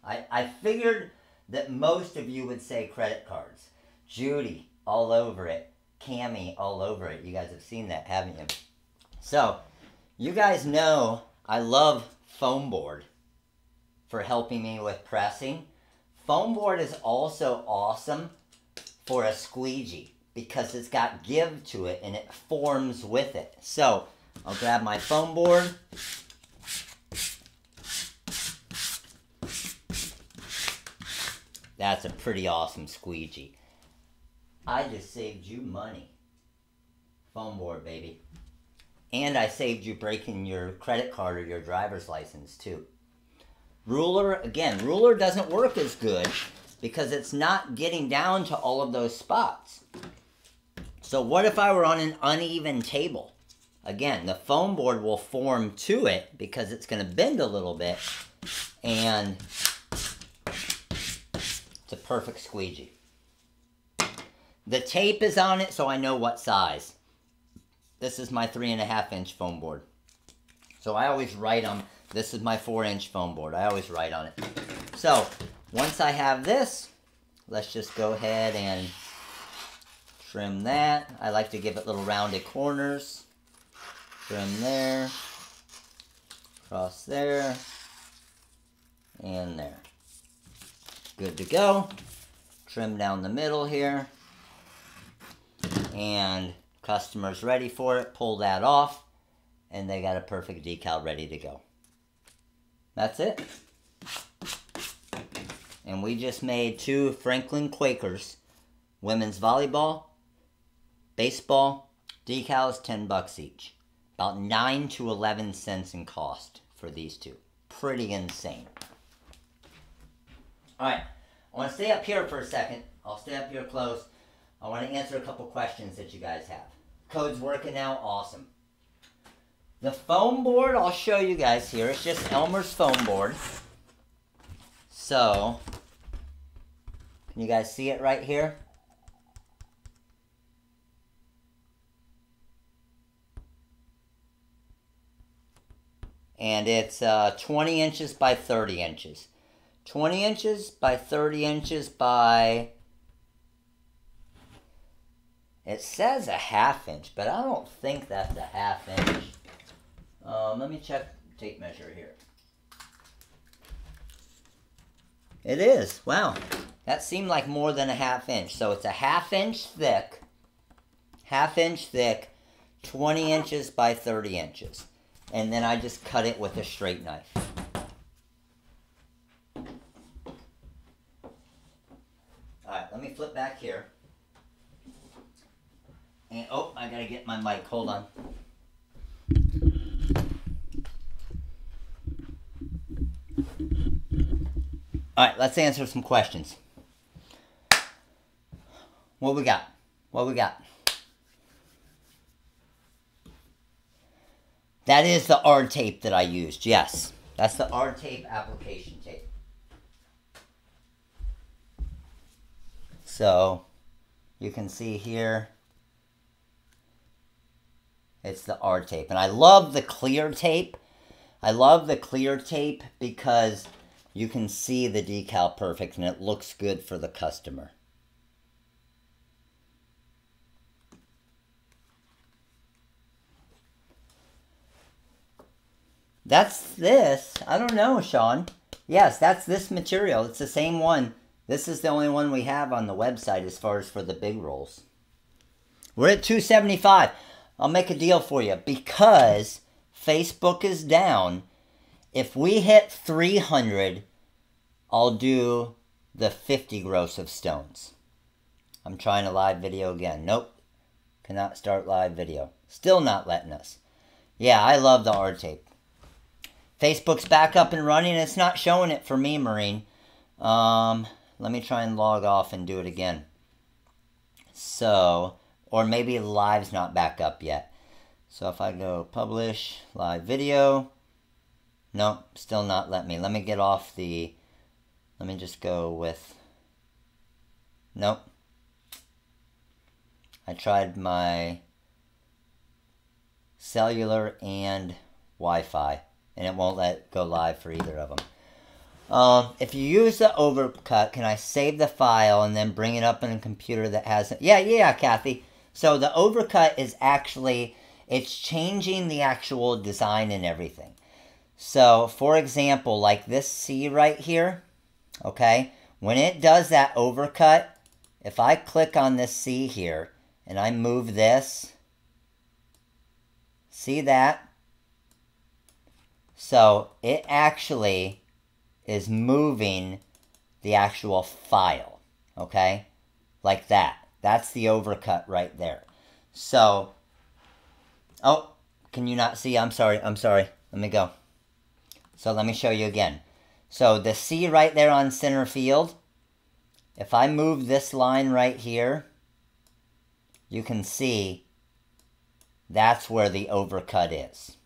I, I figured that most of you would say credit cards. Judy, all over it. Cammie, all over it. You guys have seen that, haven't you? So, you guys know I love foam board for helping me with pressing. Foam board is also awesome for a squeegee because it's got give to it and it forms with it. So, I'll grab my foam board. That's a pretty awesome squeegee. I just saved you money. Foam board, baby. And I saved you breaking your credit card or your driver's license, too. Ruler, again, ruler doesn't work as good because it's not getting down to all of those spots. So what if I were on an uneven table? Again, the foam board will form to it because it's going to bend a little bit, and it's a perfect squeegee. The tape is on it, so I know what size. This is my three and a half inch foam board. So I always write on, this is my four inch foam board. I always write on it. So once I have this, let's just go ahead and trim that. I like to give it little rounded corners. Trim there, across there, and there. Good to go. Trim down the middle here. And customer's ready for it. Pull that off. And they got a perfect decal ready to go. That's it. And we just made two Franklin Quakers women's volleyball, baseball, decals, ten bucks each. About nine to eleven cents in cost for these two. Pretty insane. Alright, I want to stay up here for a second. I'll stay up here close. I want to answer a couple questions that you guys have. Code's working now, awesome. The foam board, I'll show you guys here. It's just Elmer's foam board. So, can you guys see it right here? And it's uh, twenty inches by thirty inches. twenty inches by thirty inches by... It says a half inch, but I don't think that's a half inch. Um, let me check the tape measure here. It is. Wow. That seemed like more than a half inch. So it's a half inch thick. Half inch thick. twenty inches by thirty inches. And then I just cut it with a straight knife. Alright, let me flip back here. And, oh, I gotta get my mic. Hold on. Alright, let's answer some questions. What we got? What we got? That is the R-Tape that I used, yes. That's the R-Tape application tape. So, you can see here, it's the R-Tape. And I love the clear tape. I love the clear tape because you can see the decal perfect and it looks good for the customer. That's this. I don't know, Sean. Yes, that's this material. It's the same one. This is the only one we have on the website as far as for the big rolls. We're at two seventy-five. I'll make a deal for you. Because Facebook is down, if we hit three hundred, I'll do the fifty gross of stones. I'm trying a live video again. Nope. Cannot start live video. Still not letting us. Yeah, I love the R-Tape. Facebook's back up and running. It's not showing it for me, Marine. Um, let me try and log off and do it again. So, or maybe live's not back up yet. So if I go publish live video, nope, still not let me. Let me get off the, let me just go with, nope. I tried my cellular and Wi-Fi. And it won't let go live for either of them. Um, if you use the overcut, can I save the file and then bring it up on a computer that hasn't? Yeah, yeah, Kathy. So the overcut is actually, it's changing the actual design and everything. So, for example, like this C right here, okay? When it does that overcut, if I click on this C here and I move this, see that? So it actually is moving the actual file, okay? Like that. That's the overcut right there. So, oh, can you not see? I'm sorry, I'm sorry. Let me go. So let me show you again. So the C right there on center field, if I move this line right here, you can see that's where the overcut is.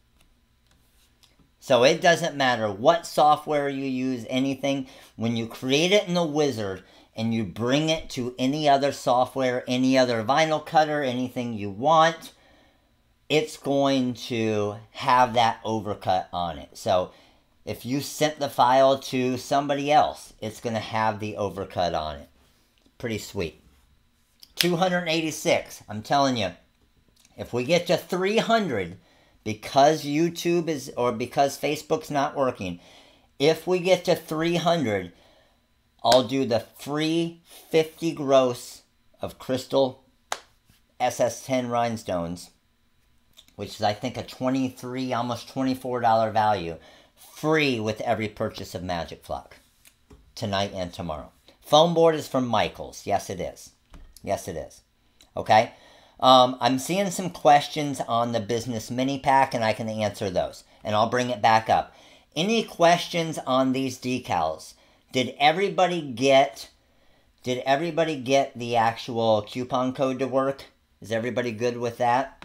So it doesn't matter what software you use, anything. When you create it in the wizard and you bring it to any other software, any other vinyl cutter, anything you want, it's going to have that overcut on it. So if you sent the file to somebody else, it's going to have the overcut on it. Pretty sweet. two eighty-six. I'm telling you, if we get to three hundred... because YouTube is, or because Facebook's not working, if we get to three hundred, I'll do the free fifty gross of Crystal S S ten rhinestones, which is I think a twenty-three, almost twenty-four dollar value, free with every purchase of Magic Flock, tonight and tomorrow. Foam board is from Michaels. Yes, it is. Yes, it is. Okay? Um, I'm seeing some questions on the business mini pack and I can answer those and I'll bring it back up. Any questions on these decals? Did everybody get, did everybody get the actual coupon code to work? Is everybody good with that?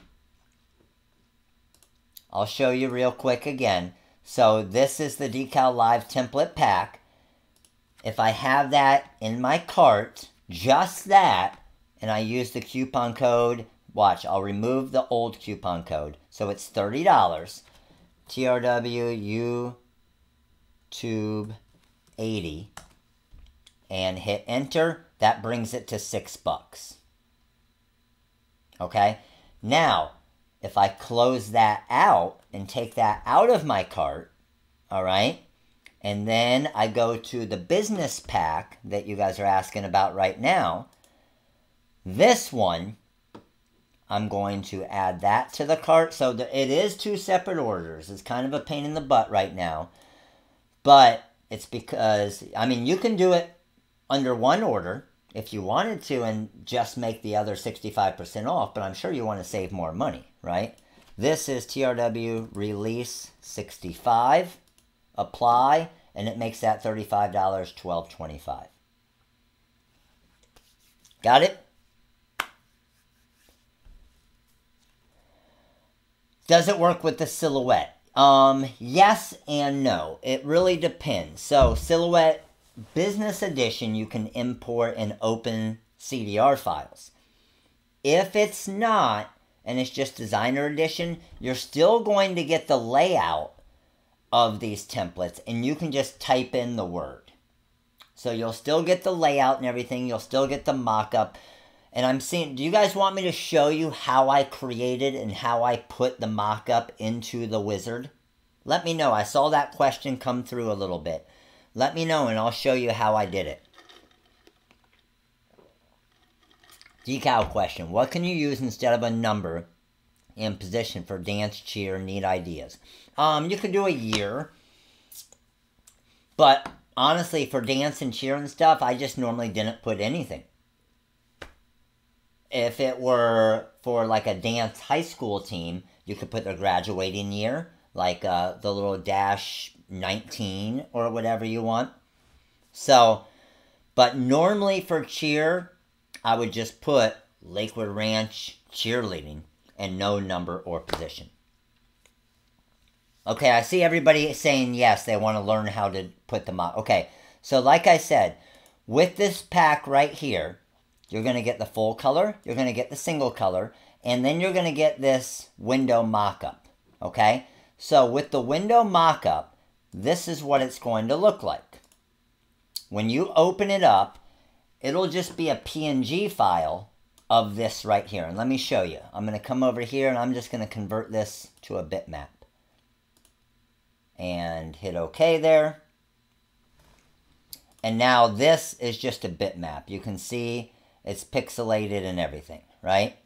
I'll show you real quick again. So this is the Decal Live template pack. If I have that in my cart, just that, and I use the coupon code, watch, I'll remove the old coupon code. So it's thirty dollars. T R W YouTube eighty. And hit enter. That brings it to six bucks. Okay? Now, if I close that out and take that out of my cart, alright? And then I go to the business pack that you guys are asking about right now. This one, I'm going to add that to the cart. So it is two separate orders. It's kind of a pain in the butt right now. But it's because, I mean, you can do it under one order if you wanted to and just make the other sixty-five percent off. But I'm sure you want to save more money, right? This is T R W Release sixty-five. Apply. And it makes that thirty-five dollars, twelve twenty-five. Got it? Does it work with the Silhouette? Um, yes and no. It really depends. So, Silhouette Business Edition, you can import and open C D R files. If it's not, and it's just Designer Edition, you're still going to get the layout of these templates, and you can just type in the word. So you'll still get the layout and everything. You'll still get the mock-up. And I'm seeing, do you guys want me to show you how I created and how I put the mock-up into the wizard? Let me know. I saw that question come through a little bit. Let me know and I'll show you how I did it. Decal question. What can you use instead of a number in position for dance, cheer, neat ideas? Um, you could do a year. But honestly, for dance and cheer and stuff, I just normally didn't put anything. If it were for like a dance high school team, you could put their graduating year, like uh, the little dash nineteen or whatever you want. So, but normally for cheer, I would just put Lakewood Ranch cheerleading and no number or position. Okay, I see everybody saying yes, they want to learn how to put them up. Okay, so like I said, with this pack right here, you're going to get the full color, you're going to get the single color, and then you're going to get this window mock-up, okay? So with the window mock-up, this is what it's going to look like. When you open it up, it'll just be a P N G file of this right here. And let me show you. I'm going to come over here and I'm just going to convert this to a bitmap. And hit OK there. And now this is just a bitmap. You can see it's pixelated and everything, right?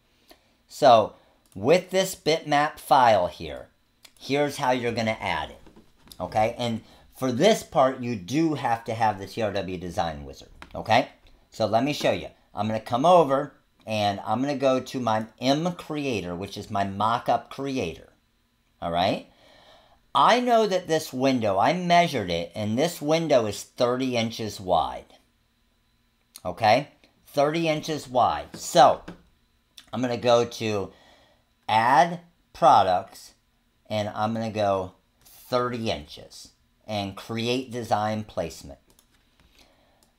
So with this bitmap file here, here's how you're going to add it, okay? And for this part, you do have to have the T R W Design Wizard, okay? So let me show you. I'm going to come over, and I'm going to go to my M Creator, which is my mock-up creator, all right? I know that this window, I measured it, and this window is thirty inches wide, okay? thirty inches wide. So I'm going to go to add products and I'm going to go thirty inches and create design placement.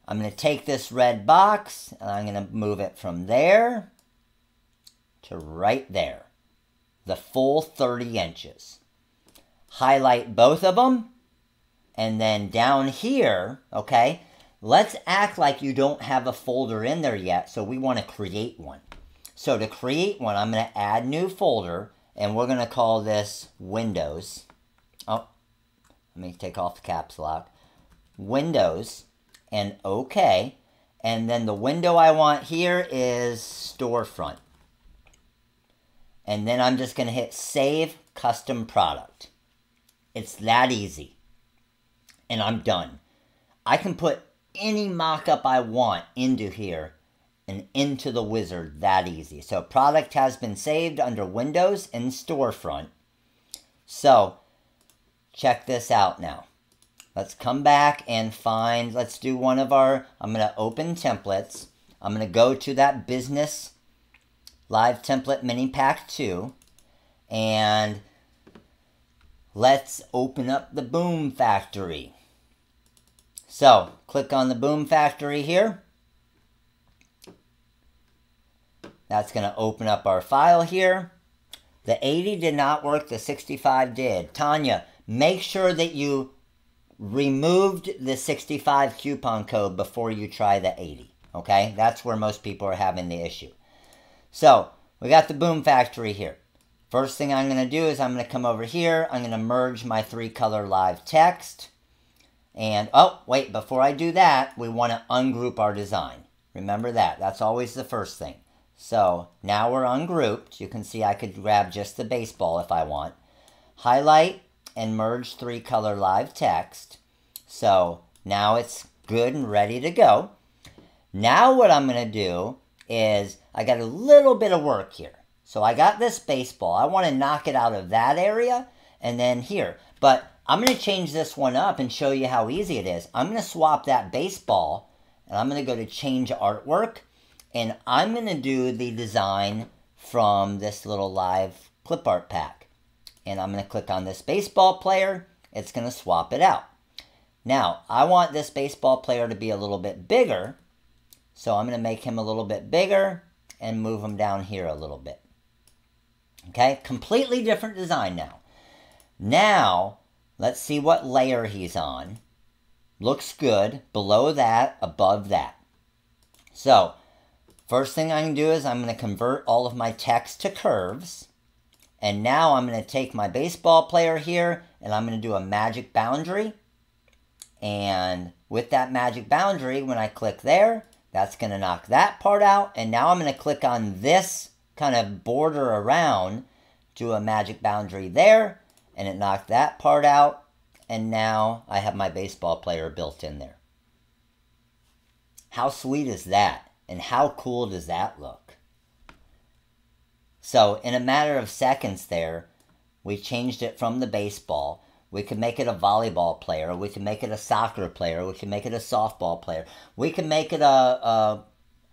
I'm going to take this red box and I'm going to move it from there to right there. The full thirty inches. Highlight both of them and then down here, okay? Let's act like you don't have a folder in there yet, so we want to create one. So to create one, I'm going to add new folder, and we're going to call this Windows. Oh, let me take off the caps lock. Windows, and OK. And then the window I want here is Storefront. And then I'm just going to hit Save Custom Product. It's that easy. And I'm done. I can put any mock-up I want into here and into the wizard that easy. So product has been saved under Windows and Storefront. So check this out now. Let's come back and find, let's do one of our, I'm going to open templates. I'm going to go to that business live template mini pack two, and let's open up the Boom Factory. So, click on the Boom Factory here. That's going to open up our file here. The eighty did not work, the sixty-five did. Tanya, make sure that you removed the sixty-five coupon code before you try the eighty. Okay? That's where most people are having the issue. So, we got the Boom Factory here. First thing I'm going to do is I'm going to come over here. I'm going to merge my three color live text. And, oh, wait, before I do that, we want to ungroup our design. Remember that. That's always the first thing. So, now we're ungrouped. You can see I could grab just the baseball if I want. Highlight and merge three color live text. So, now it's good and ready to go. Now what I'm going to do is, I got a little bit of work here. So, I got this baseball. I want to knock it out of that area and then here. But I'm going to change this one up and show you how easy it is. I'm going to swap that baseball, and I'm going to go to Change Artwork, and I'm going to do the design from this little live clip art pack. And I'm going to click on this baseball player. It's going to swap it out. Now, I want this baseball player to be a little bit bigger, so I'm going to make him a little bit bigger and move him down here a little bit. Okay, completely different design now. Now, Let's see what layer he's on. Looks good. Below that, above that. So, first thing I'm going to do is I'm going to convert all of my text to curves. And now I'm going to take my baseball player here, and I'm going to do a magic boundary. And with that magic boundary, when I click there, that's going to knock that part out. And now I'm going to click on this kind of border around, do a magic boundary there, and it knocked that part out. And now I have my baseball player built in there. How sweet is that? And how cool does that look? So in a matter of seconds there, we changed it from the baseball. We could make it a volleyball player. We could make it a soccer player. We could make it a softball player. We could make it a, a,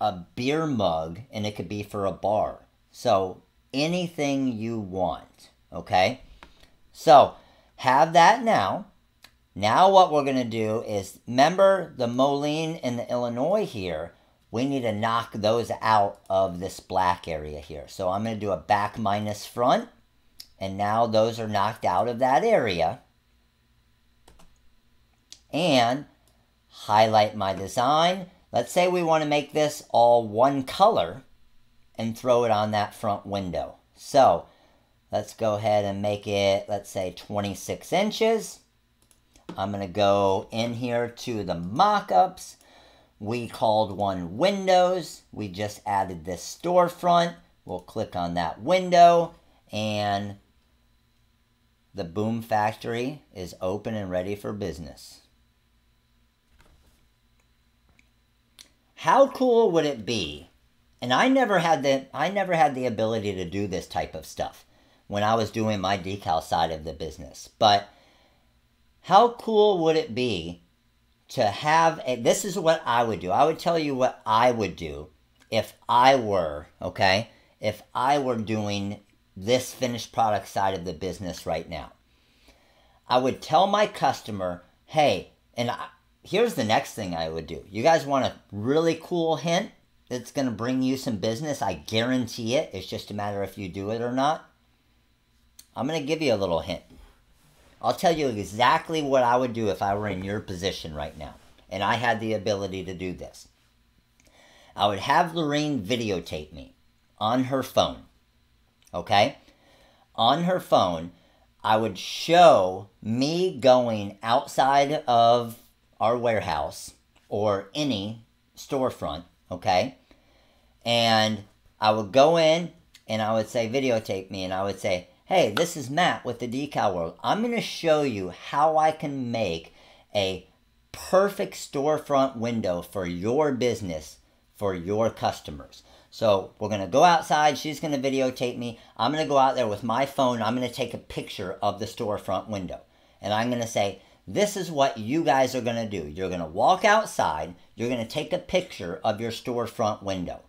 a beer mug, and it could be for a bar. So anything you want, okay? So have that now. Now what we're going to do is, remember the Moline and the Illinois here? We need to knock those out of this black area here. So I'm going to do a back minus front. And now those are knocked out of that area. And highlight my design. Let's say we want to make this all one color and throw it on that front window. So let's go ahead and make it, let's say, twenty-six inches. I'm going to go in here to the mock-ups. We called one windows. We just added this storefront. We'll click on that window, and the Boom Factory is open and ready for business. How cool would it be? And I never had the I never had the ability to do this type of stuff when I was doing my decal side of the business. But how cool would it be to have a, this is what I would do. I would tell you what I would do if I were, okay, if I were doing this finished product side of the business right now. I would tell my customer, hey, and I, here's the next thing I would do. You guys want a really cool hint that's going to bring you some business? I guarantee it. It's just a matter if you do it or not. I'm going to give you a little hint. I'll tell you exactly what I would do if I were in your position right now and I had the ability to do this. I would have Lorraine videotape me on her phone. Okay, on her phone, I would show me going outside of our warehouse or any storefront, okay, and I would go in and I would say, videotape me, and I would say, hey, this is Matt with the Decal World. I'm going to show you how I can make a perfect storefront window for your business, for your customers. So we're going to go outside. She's going to videotape me. I'm going to go out there with my phone. I'm going to take a picture of the storefront window. And I'm going to say, this is what you guys are going to do. You're going to walk outside. You're going to take a picture of your storefront window.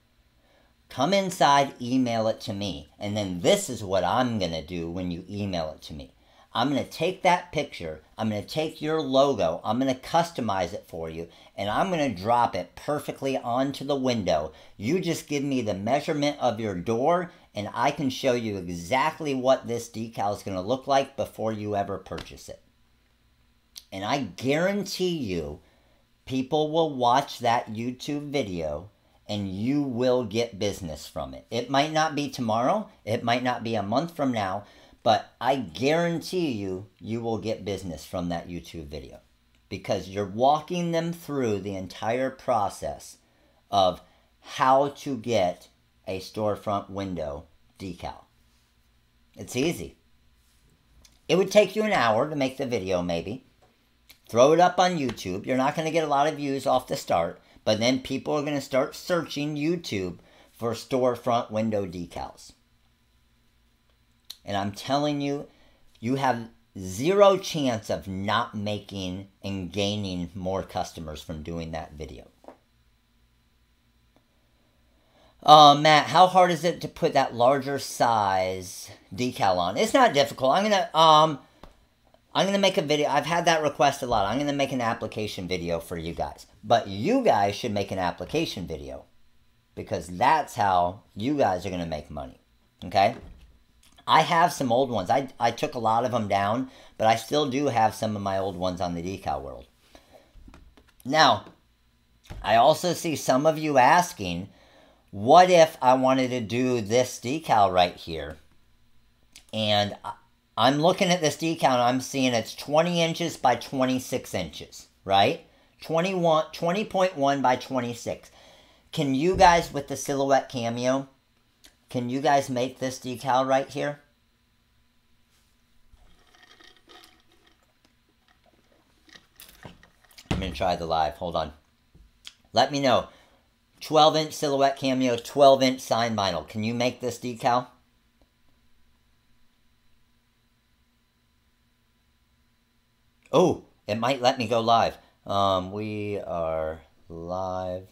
Come inside, email it to me. And then this is what I'm going to do when you email it to me. I'm going to take that picture. I'm going to take your logo. I'm going to customize it for you. And I'm going to drop it perfectly onto the window. You just give me the measurement of your door, and I can show you exactly what this decal is going to look like before you ever purchase it. And I guarantee you, people will watch that YouTube video, and you will get business from it. It might not be tomorrow. It might not be a month from now. But I guarantee you, you will get business from that YouTube video because you're walking them through the entire process of how to get a storefront window decal. It's easy. It would take you an hour to make the video maybe. Throw it up on YouTube. You're not going to get a lot of views off the start, but then people are going to start searching YouTube for storefront window decals. And I'm telling you, you have zero chance of not making and gaining more customers from doing that video. Uh, Matt, how hard is it to put that larger size decal on? It's not difficult. I'm gonna um, I'm gonna make a video. I've had that request a lot. I'm gonna make an application video for you guys. But you guys should make an application video because that's how you guys are gonna make money. Okay. I have some old ones. I, I took a lot of them down, but I still do have some of my old ones on the decal world. Now, I also see some of you asking, what if I wanted to do this decal right here? And I'm looking at this decal and I'm seeing it's twenty inches by twenty-six inches, right? twenty-one, twenty point one by twenty-six. Can you guys, with the Silhouette Cameo, can you guys make this decal right here? I'm going to try the live. Hold on. Let me know. twelve inch Silhouette Cameo, twelve inch sign vinyl. Can you make this decal? Oh, it might let me go live. Um, we are live.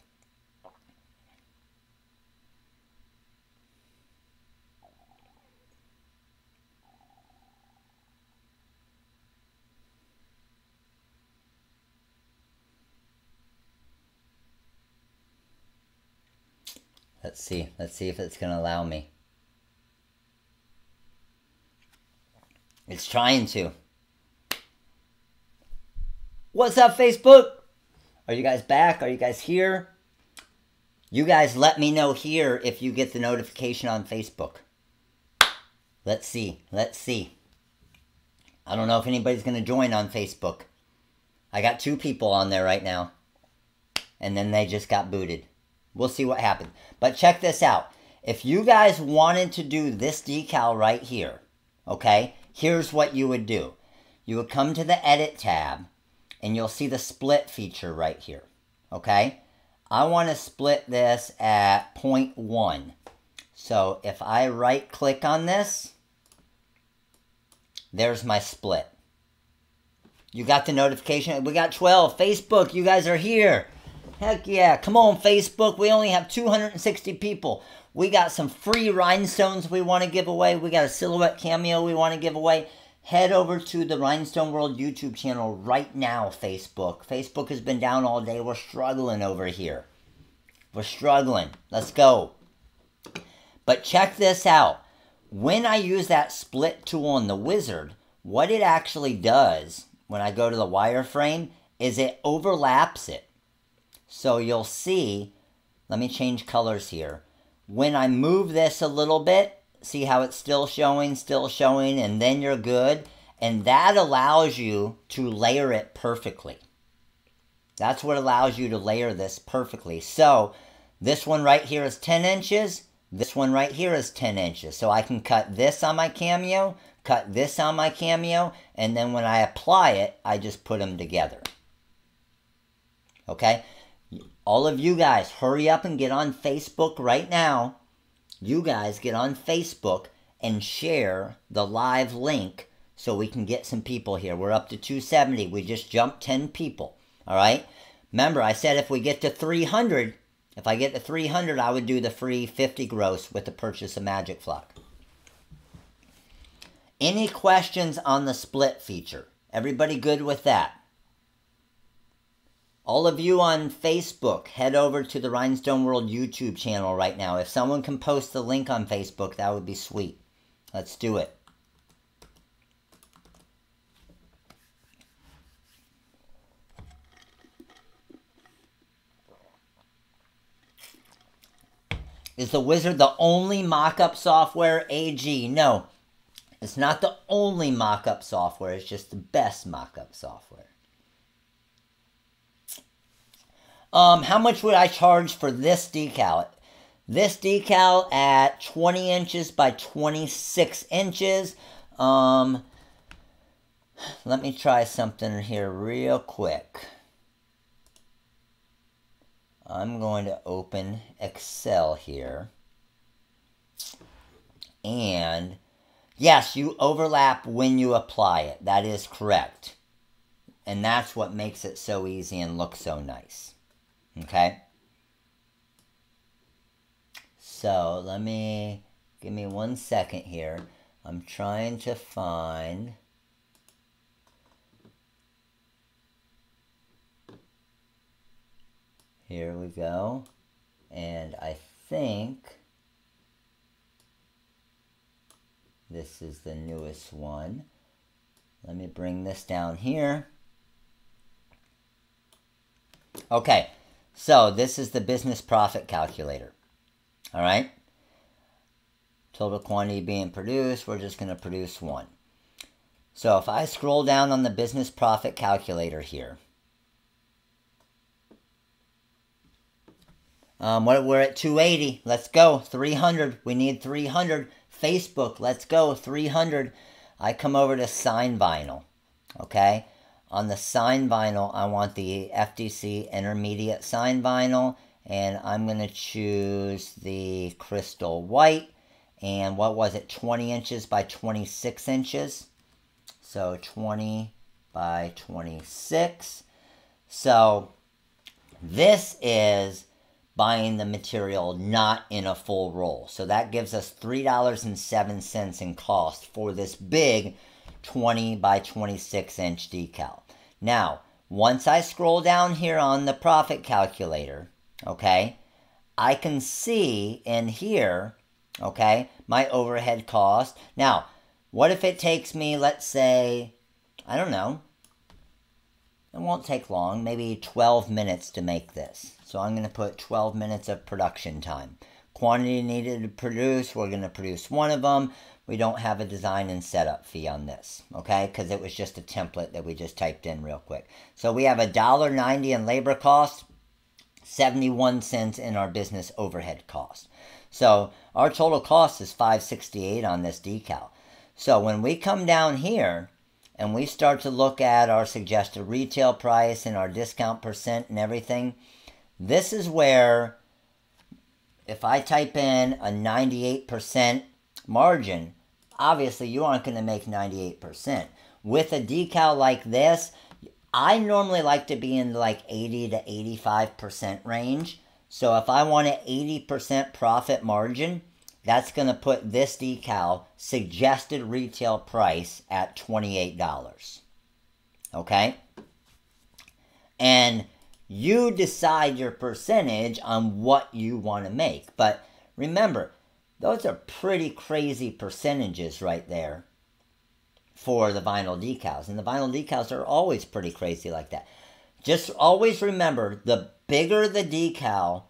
Let's see. Let's see if it's going to allow me. It's trying to. What's up, Facebook? Are you guys back? Are you guys here? You guys let me know here if you get the notification on Facebook. Let's see. Let's see. I don't know if anybody's going to join on Facebook. I got two people on there right now. And then they just got booted. We'll see what happens. But check this out. If you guys wanted to do this decal right here, okay, here's what you would do. You would come to the Edit tab, and you'll see the Split feature right here, okay? I want to split this at zero point one. So if I right-click on this, there's my split. You got the notification. We got twelve. Facebook, you guys are here. Heck yeah. Come on, Facebook. We only have two hundred sixty people. We got some free rhinestones we want to give away. We got a Silhouette Cameo we want to give away. Head over to the Rhinestone World YouTube channel right now, Facebook. Facebook has been down all day. We're struggling over here. We're struggling. Let's go. But check this out. When I use that split tool in the wizard, what it actually does when I go to the wireframe is it overlaps it. So you'll see, let me change colors here. When I move this a little bit, see how it's still showing, still showing, and then you're good. And that allows you to layer it perfectly. That's what allows you to layer this perfectly. So this one right here is ten inches. This one right here is ten inches. So I can cut this on my Cameo, cut this on my Cameo, and then when I apply it, I just put them together. Okay? All of you guys, hurry up and get on Facebook right now. You guys get on Facebook and share the live link so we can get some people here. We're up to two seventy. We just jumped ten people. All right? Remember, I said if we get to three hundred, if I get to three hundred, I would do the free fifty gross with the purchase of Magic Flock. Any questions on the split feature? Everybody good with that? All of you on Facebook, head over to the Rhinestone World YouTube channel right now. If someone can post the link on Facebook, that would be sweet. Let's do it. Is the Wizard the only mock-up software, A G? No, it's not the only mock-up software. It's just the best mock-up software. Um, how much would I charge for this decal? This decal at twenty inches by twenty-six inches. Um, let me try something here real quick. I'm going to open Excel here. And yes, you overlap when you apply it. That is correct. And that's what makes it so easy and look so nice. Okay, so let me, give me one second here. I'm trying to find, here we go, and I think This is the newest one. Let me bring this down here. Okay, so this is the business profit calculator. All right. Total quantity being produced, we're just going to produce one. So if I scroll down on the business profit calculator here, um, we're at two eighty. Let's go. three hundred. We need three hundred. Facebook, let's go. three hundred. I come over to sign vinyl. Okay. On the sign vinyl, I want the F D C intermediate sign vinyl. And I'm going to choose the crystal white. And what was it? twenty inches by twenty-six inches. So twenty by twenty-six. So this is buying the material not in a full roll. So that gives us three dollars and seven cents in cost for this big twenty by twenty-six inch decal. Now, once I scroll down here on the profit calculator, okay, I can see in here, okay, my overhead cost. Now, what if it takes me, let's say, I don't know, it won't take long, maybe twelve minutes to make this. So I'm going to put twelve minutes of production time. Quantity needed to produce, we're going to produce one of them. We don't have a design and setup fee on this, okay? Because it was just a template that we just typed in real quick. So we have one dollar and ninety cents in labor costs, seventy-one cents in our business overhead cost. So our total cost is five sixty-eight on this decal. So when we come down here, and we start to look at our suggested retail price and our discount percent and everything, this is where if I type in a ninety-eight percent margin, obviously you aren't going to make ninety-eight percent. With a decal like this, I normally like to be in like eighty to eighty-five percent range. So if I want an eighty percent profit margin, that's going to put this decal suggested retail price at twenty-eight dollars. Okay? And you decide your percentage on what you want to make. But remember, those are pretty crazy percentages right there for the vinyl decals. And the vinyl decals are always pretty crazy like that. Just always remember, the bigger the decal,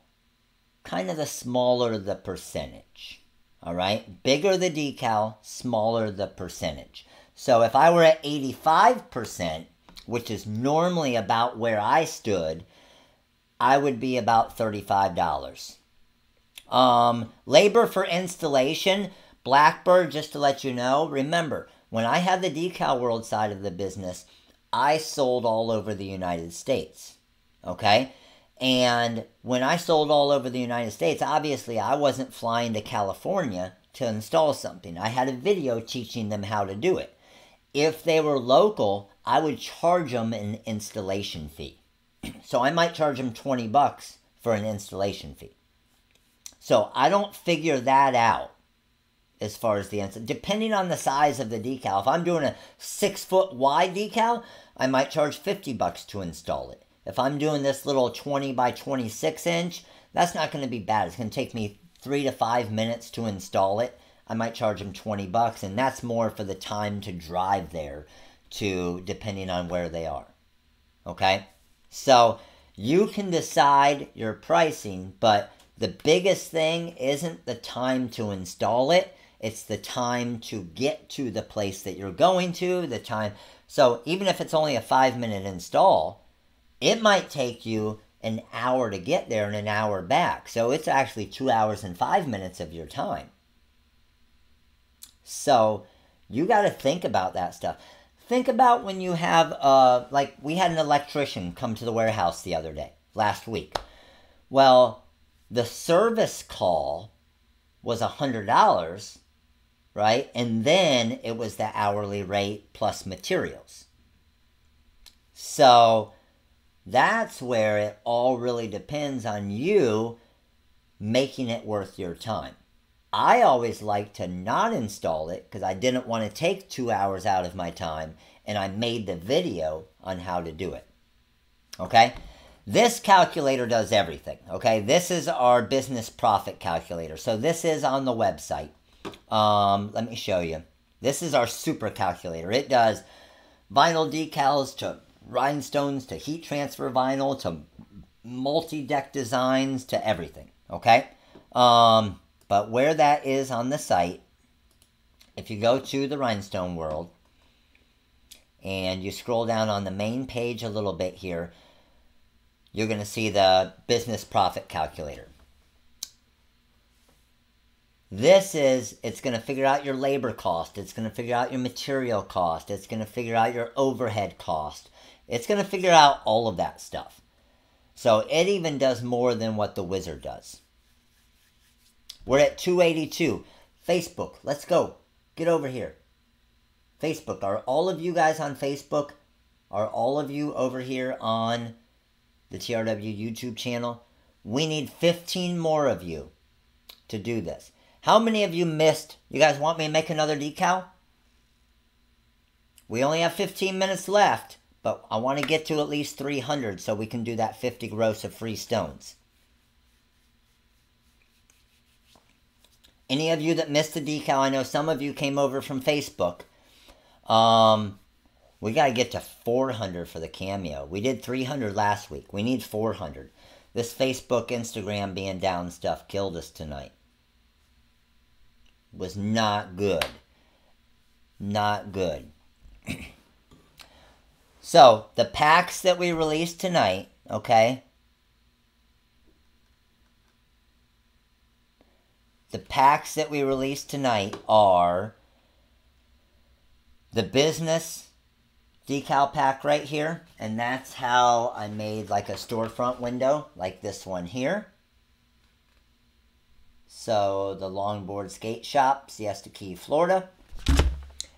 kind of the smaller the percentage. All right, bigger the decal, smaller the percentage. So if I were at eighty-five percent, which is normally about where I stood, I would be about thirty-five dollars. Um, labor for installation, Blackbird, just to let you know, remember, when I had the Decal World side of the business, I sold all over the United States, okay? And when I sold all over the United States, obviously I wasn't flying to California to install something. I had a video teaching them how to do it. If they were local, I would charge them an installation fee. So I might charge them twenty bucks for an installation fee. So I don't figure that out as far as the answer. Depending on the size of the decal, if I'm doing a six foot wide decal, I might charge fifty bucks to install it. If I'm doing this little twenty by twenty-six inch, that's not going to be bad. It's going to take me three to five minutes to install it. I might charge them twenty bucks, and that's more for the time to drive there, to depending on where they are. Okay? So you can decide your pricing, but the biggest thing isn't the time to install it. It's the time to get to the place that you're going to, the time. So even if it's only a five minute install, it might take you an hour to get there and an hour back. So it's actually two hours and five minutes of your time. So you got to think about that stuff. Think about when you have, uh, like we had an electrician come to the warehouse the other day, last week. Well, the service call was one hundred dollars, right? And then it was the hourly rate plus materials. So that's where it all really depends on you making it worth your time. I always like to not install it because I didn't want to take two hours out of my time, and I made the video on how to do it. Okay? This calculator does everything. Okay? This is our business profit calculator. So this is on the website. Um, let me show you. This is our super calculator. It does vinyl decals to rhinestones to heat transfer vinyl to multi-deck designs to everything, okay? Um, but where that is on the site, if you go to the Rhinestone World and you scroll down on the main page a little bit here, you're going to see the business profit calculator. This is, it's going to figure out your labor cost. It's going to figure out your material cost. It's going to figure out your overhead cost. It's going to figure out all of that stuff. So it even does more than what the wizard does. We're at two eighty-two. Facebook, let's go. Get over here. Facebook, are all of you guys on Facebook? Are all of you over here on the T R W YouTube channel? We need fifteen more of you to do this. How many of you missed? You guys want me to make another decal? We only have fifteen minutes left, but I want to get to at least three hundred so we can do that fifty gross of free stones. Any of you that missed the decal, I know some of you came over from Facebook. Um, we got to get to four hundred for the cameo. We did three hundred last week. We need four hundred. This Facebook, Instagram being down stuff killed us tonight. Was not good. Not good. So, the packs that we released tonight, okay? The packs that we released tonight are the business decal pack right here. And that's how I made like a storefront window, like this one here. So the Longboard Skate Shop, Siesta Key, Florida.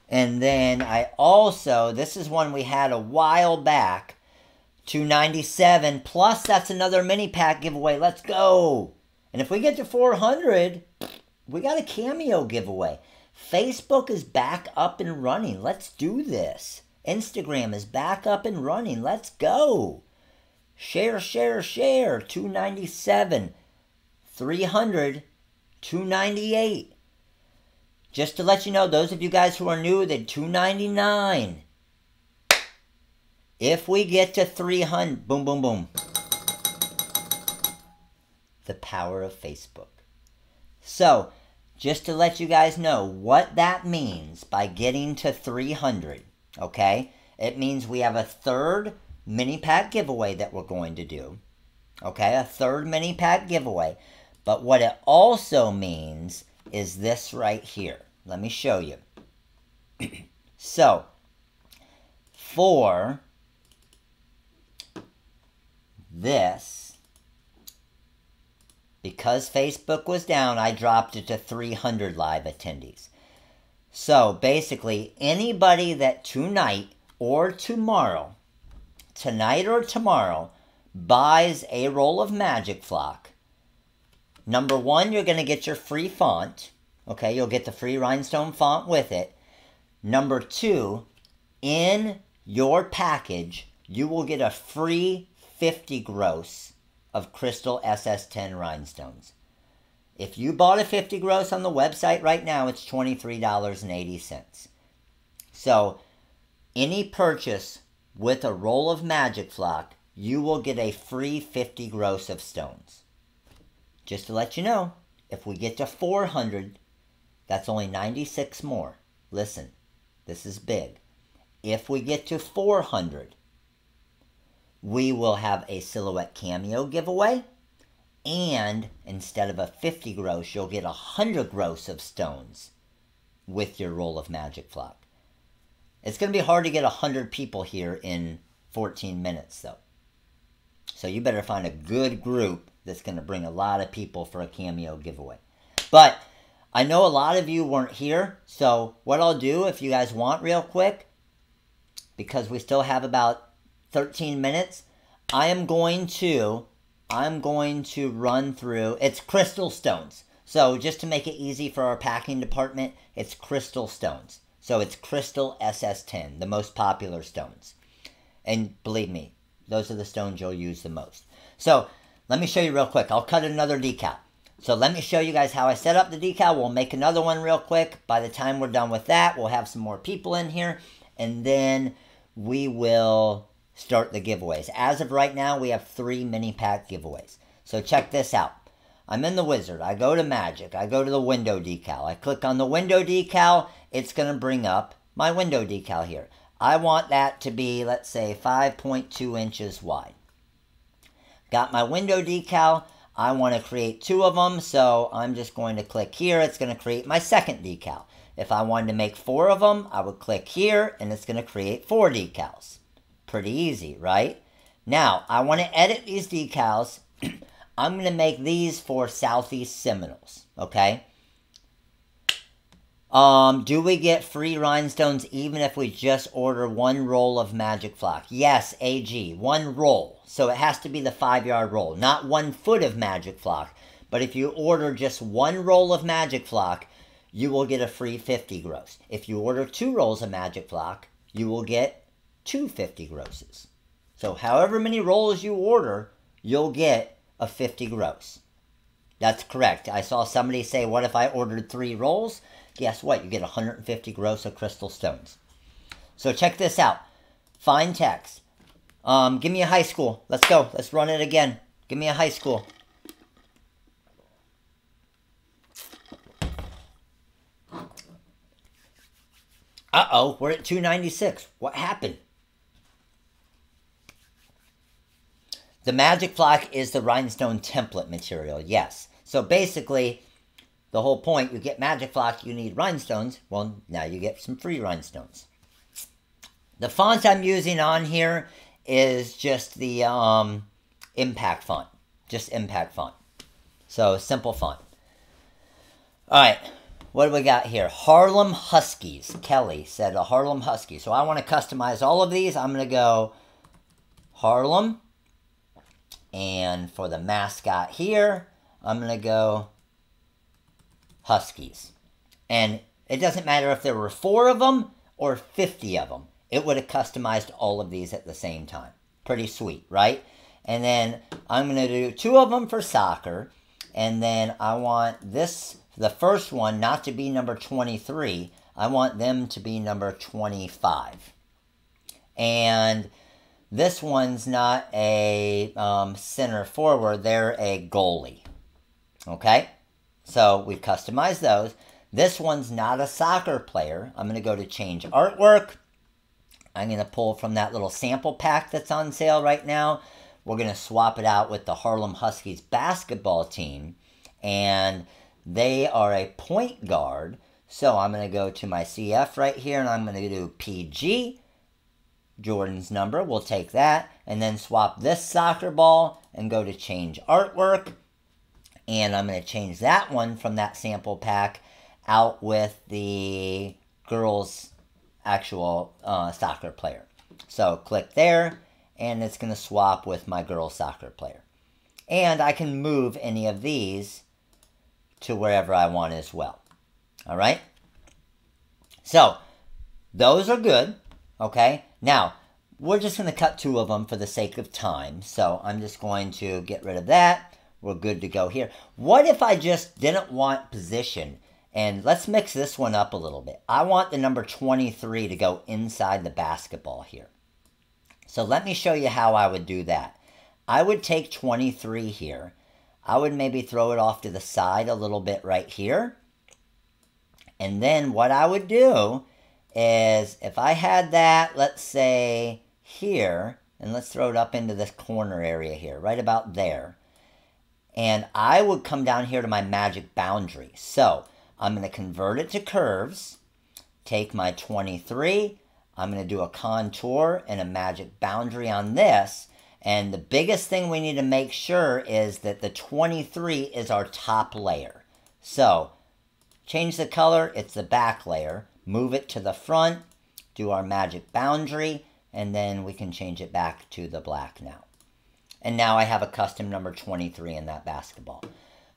And then I also, this is one we had a while back, two ninety-seven. Plus that's another mini pack giveaway. Let's go. And if we get to four hundred, we got a cameo giveaway. Facebook is back up and running. Let's do this. Instagram is back up and running. Let's go. Share, share, share. two ninety-seven. three hundred. two ninety-eight. Just to let you know, those of you guys who are new, they're two ninety-nine. If we get to three hundred, boom, boom, boom. The power of Facebook. So, just to let you guys know what that means by getting to three hundred, okay? It means we have a third mini pack giveaway that we're going to do, okay? A third mini pack giveaway. But what it also means is this right here. Let me show you. So, for this, because Facebook was down, I dropped it to three hundred live attendees. So, basically, anybody that tonight or tomorrow, tonight or tomorrow, buys a roll of Magic Flock, number one, you're going to get your free font. Okay, you'll get the free rhinestone font with it. Number two, in your package, you will get a free fifty gross of Crystal S S ten rhinestones. If you bought a fifty gross on the website right now, it's twenty-three dollars and eighty cents. So, any purchase with a roll of Magic Flock, you will get a free fifty gross of stones. Just to let you know, if we get to four hundred, that's only ninety-six more. Listen, this is big. If we get to four hundred, we will have a Silhouette Cameo giveaway. And instead of a fifty gross, you'll get one hundred gross of stones with your roll of Magic Flock. It's going to be hard to get one hundred people here in fourteen minutes, though. So you better find a good group that's going to bring a lot of people for a cameo giveaway. But I know a lot of you weren't here. So what I'll do, if you guys want real quick, because we still have about thirteen minutes, I am going to, I'm going to run through, it's crystal stones. So just to make it easy for our packing department, it's crystal stones. So it's Crystal S S ten, the most popular stones. And believe me, those are the stones you'll use the most. So let me show you real quick. I'll cut another decal. So let me show you guys how I set up the decal. We'll make another one real quick. By the time we're done with that, we'll have some more people in here, and then we will start the giveaways. As of right now, we have three mini pack giveaways. So check this out. I'm in the wizard. I go to Magic. I go to the window decal. I click on the window decal. It's going to bring up my window decal here. I want that to be, let's say, five point two inches wide. Got my window decal. I want to create two of them, so I'm just going to click here. It's going to create my second decal. If I wanted to make four of them, I would click here, and it's going to create four decals. Pretty easy, right? Now, I want to edit these decals. I'm going to make these for Southeast Seminoles, okay? Um, do we get free rhinestones even if we just order one roll of Magic Flock? Yes, A G, one roll. So it has to be the five-yard roll, not one foot of Magic Flock. But if you order just one roll of Magic Flock, you will get a free fifty gross. If you order two rolls of Magic Flock, you will get two fifty grosses. So however many rolls you order, you'll get a fifty gross. That's correct. I saw somebody say, what if I ordered three rolls? Guess what? You get one hundred fifty gross of crystal stones. So check this out. Find text. Um, give me a high school. Let's go. Let's run it again. Give me a high school. Uh-oh. We're at two ninety-six. What happened? The Magic Flock is the rhinestone template material. Yes. So basically, the whole point, you get Magic Flock, you need rhinestones. Well, now you get some free rhinestones. The font I'm using on here is just the um, impact font. Just impact font. So, simple font. Alright, what do we got here? Harlem Huskies. Kelly said a Harlem Husky. So, I want to customize all of these. I'm going to go Harlem. And for the mascot here, I'm going to go Huskies. And it doesn't matter if there were four of them or fifty of them. It would have customized all of these at the same time. Pretty sweet, right? And then I'm going to do two of them for soccer. And then I want this, the first one, not to be number twenty-three. I want them to be number twenty-five. And this one's not a um, center forward. They're a goalie. Okay? So we've customized those. This one's not a soccer player. I'm going to go to change artwork. I'm going to pull from that little sample pack that's on sale right now. We're going to swap it out with the Harlem Huskies basketball team. And they are a point guard. So I'm going to go to my C F right here and I'm going to do P G. Jordan's number. We'll take that. And then swap this soccer ball and go to change artwork. And I'm going to change that one from that sample pack out with the girls' actual uh, soccer player. So click there, and it's going to swap with my girls' soccer player. And I can move any of these to wherever I want as well. All right? So those are good. Okay? Now, we're just going to cut two of them for the sake of time. So I'm just going to get rid of that. We're good to go here. What if I just didn't want position? And let's mix this one up a little bit. I want the number twenty-three to go inside the basketball here. So let me show you how I would do that. I would take twenty-three here. I would maybe throw it off to the side a little bit right here. And then what I would do is if I had that, let's say here, and let's throw it up into this corner area here, right about there. And I would come down here to my magic boundary. So I'm going to convert it to curves, take my twenty-three, I'm going to do a contour and a magic boundary on this. And the biggest thing we need to make sure is that the twenty-three is our top layer. So change the color, it's the back layer, move it to the front, do our magic boundary, and then we can change it back to the black now. And now I have a custom number twenty-three in that basketball.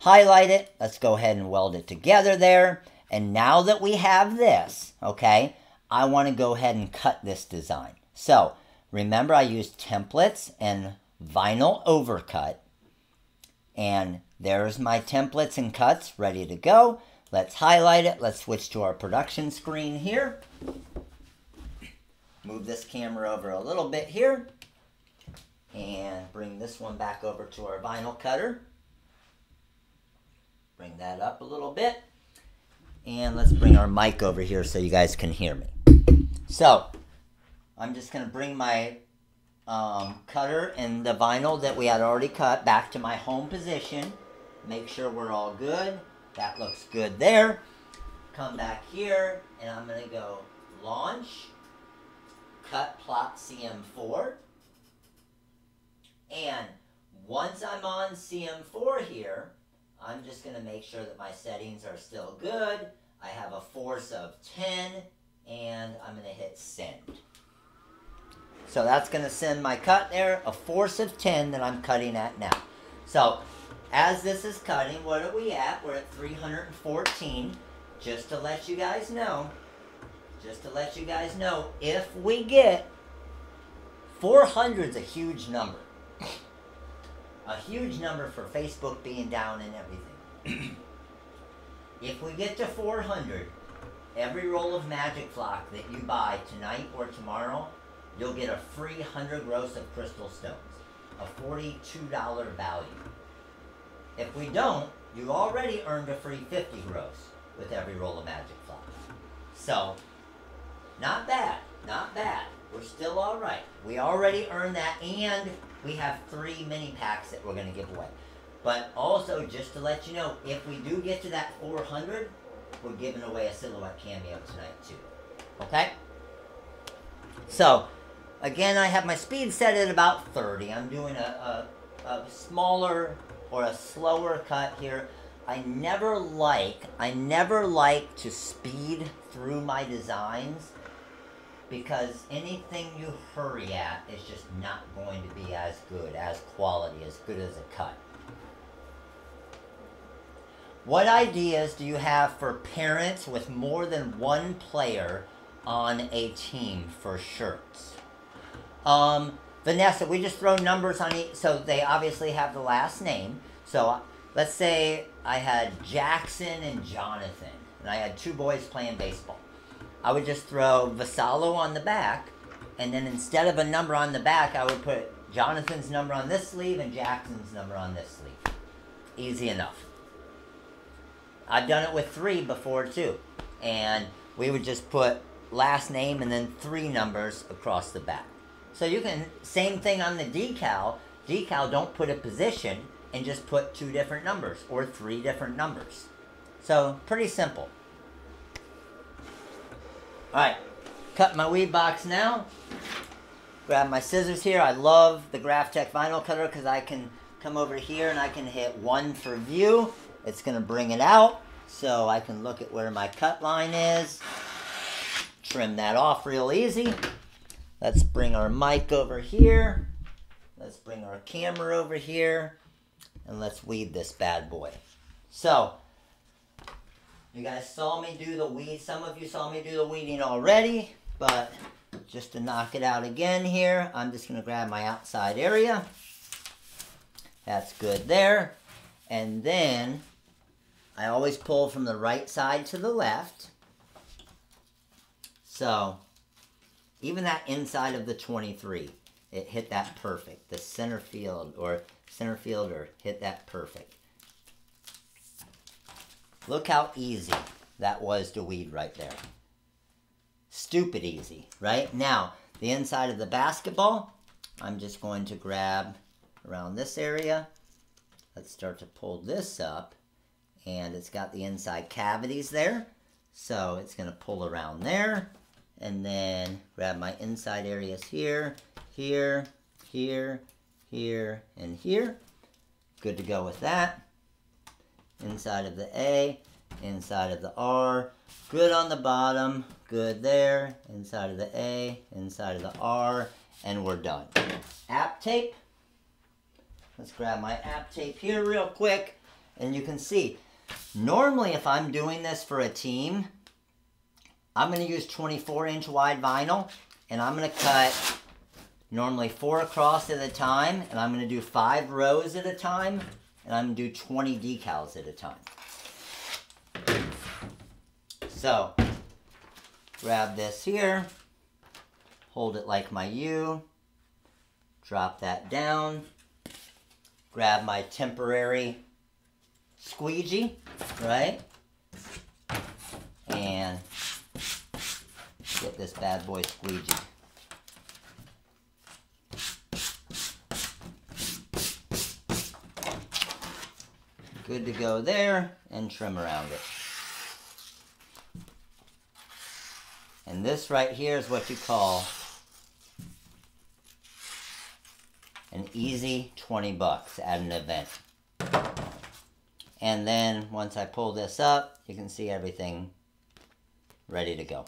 Highlight it. Let's go ahead and weld it together there. And now that we have this, okay, I want to go ahead and cut this design. So remember I used templates and vinyl overcut. And there's my templates and cuts ready to go. Let's highlight it. Let's switch to our production screen here. Move this camera over a little bit here. And bring this one back over to our vinyl cutter. Bring that up a little bit. And let's bring our mic over here so you guys can hear me. So, I'm just going to bring my um, cutter and the vinyl that we had already cut back to my home position. Make sure we're all good. That looks good there. Come back here, and I'm going to go launch, cut plot C M four. And once I'm on C M four here, I'm just going to make sure that my settings are still good. I have a force of ten, and I'm going to hit send. So that's going to send my cut there, a force of ten that I'm cutting at now. So as this is cutting, what are we at? We're at three hundred fourteen. Just to let you guys know, just to let you guys know, if we get four hundred is a huge number. A huge number for Facebook being down and everything. If we get to four hundred, every roll of Magic Flock that you buy tonight or tomorrow, you'll get a free one hundred gross of crystal stones, a forty-two dollar value. If we don't, you already earned a free fifty gross with every roll of Magic Flock. So, not bad, not bad. We're still all right. We already earned that, and we have three mini packs that we're going to give away. But also, just to let you know, if we do get to that four hundred, we're giving away a Silhouette Cameo tonight, too. Okay? So, again, I have my speed set at about thirty. I'm doing a, a, a smaller or a slower cut here. I never like, I never like to speed through my designs, because anything you hurry at is just not going to be as good, as quality, as good as a cut. What ideas do you have for parents with more than one player on a team for shirts? Um, Vanessa, we just throw numbers on each, so they obviously have the last name. So let's say I had Jackson and Jonathan, and I had two boys playing baseball. I would just throw Vassallo on the back, and then instead of a number on the back, I would put Jonathan's number on this sleeve and Jackson's number on this sleeve. Easy enough. I've done it with three before, too. And we would just put last name and then three numbers across the back. So you can, same thing on the decal. Decal, don't put a position and just put two different numbers or three different numbers. So, pretty simple. Alright, cut my weed box now. Grab my scissors here. I love the Graphtec vinyl cutter because I can come over here and I can hit one for view. It's going to bring it out so I can look at where my cut line is. Trim that off real easy. Let's bring our mic over here. Let's bring our camera over here. And let's weed this bad boy. So, you guys saw me do the weed. Some of you saw me do the weeding already, but just to knock it out again here, I'm just going to grab my outside area. That's good there. And then I always pull from the right side to the left. So even that inside of the twenty-three, it hit that perfect. The center field or center fielder hit that perfect. Look how easy that was to weed right there. Stupid easy, right? Now, the inside of the basketball, I'm just going to grab around this area. Let's start to pull this up. And it's got the inside cavities there. So it's going to pull around there. And then grab my inside areas here, here, here, here, and here. Good to go with that. Inside of the A, inside of the R, good on the bottom, good there, inside of the A, inside of the R, and we're done. App tape. Let's grab my app tape here real quick, and you can see, normally if I'm doing this for a team, I'm going to use twenty-four inch wide vinyl, and I'm going to cut normally four across at a time, and I'm going to do five rows at a time. and I'm going to do twenty decals at a time. So, grab this here, hold it like my U, drop that down, grab my temporary squeegee, right? And get this bad boy squeegee. Good to go there, and trim around it. And this right here is what you call an easy twenty bucks at an event. And then once I pull this up, you can see everything ready to go.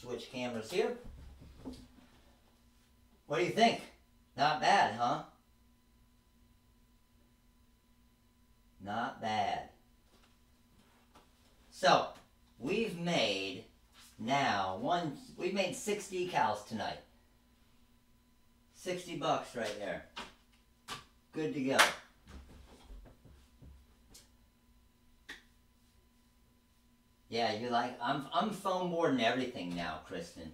Switch cameras here. What do you think? Not bad, huh? Not bad. So, we've made now one, we've made six decals tonight. sixty bucks right there. Good to go. Yeah, you're like, I'm, I'm foam boarding everything now, Kristen.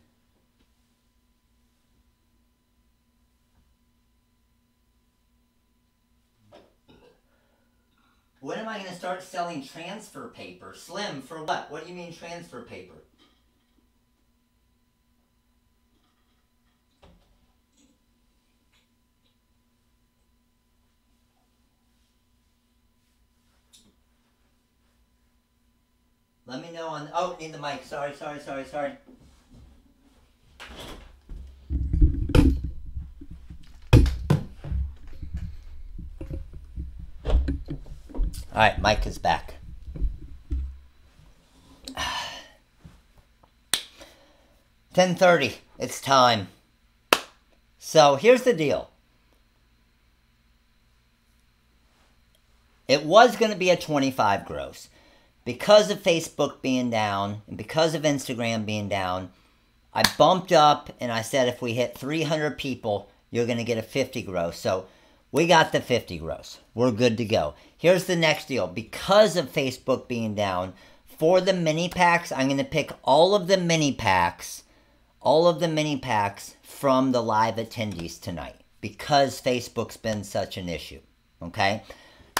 When am I going to start selling transfer paper? Slim, for what? What do you mean transfer paper? Let me know on... Oh, need the mic. Sorry, sorry, sorry, sorry. All right, Mike is back. ten thirty, it's time. So here's the deal. It was going to be a twenty-five gross. Because of Facebook being down, and because of Instagram being down, I bumped up and I said if we hit three hundred people, you're going to get a fifty gross. So we got the fifty gross. We're good to go. Here's the next deal. Because of Facebook being down, for the mini packs, I'm going to pick all of the mini packs, all of the mini packs from the live attendees tonight. Because Facebook's been such an issue. Okay?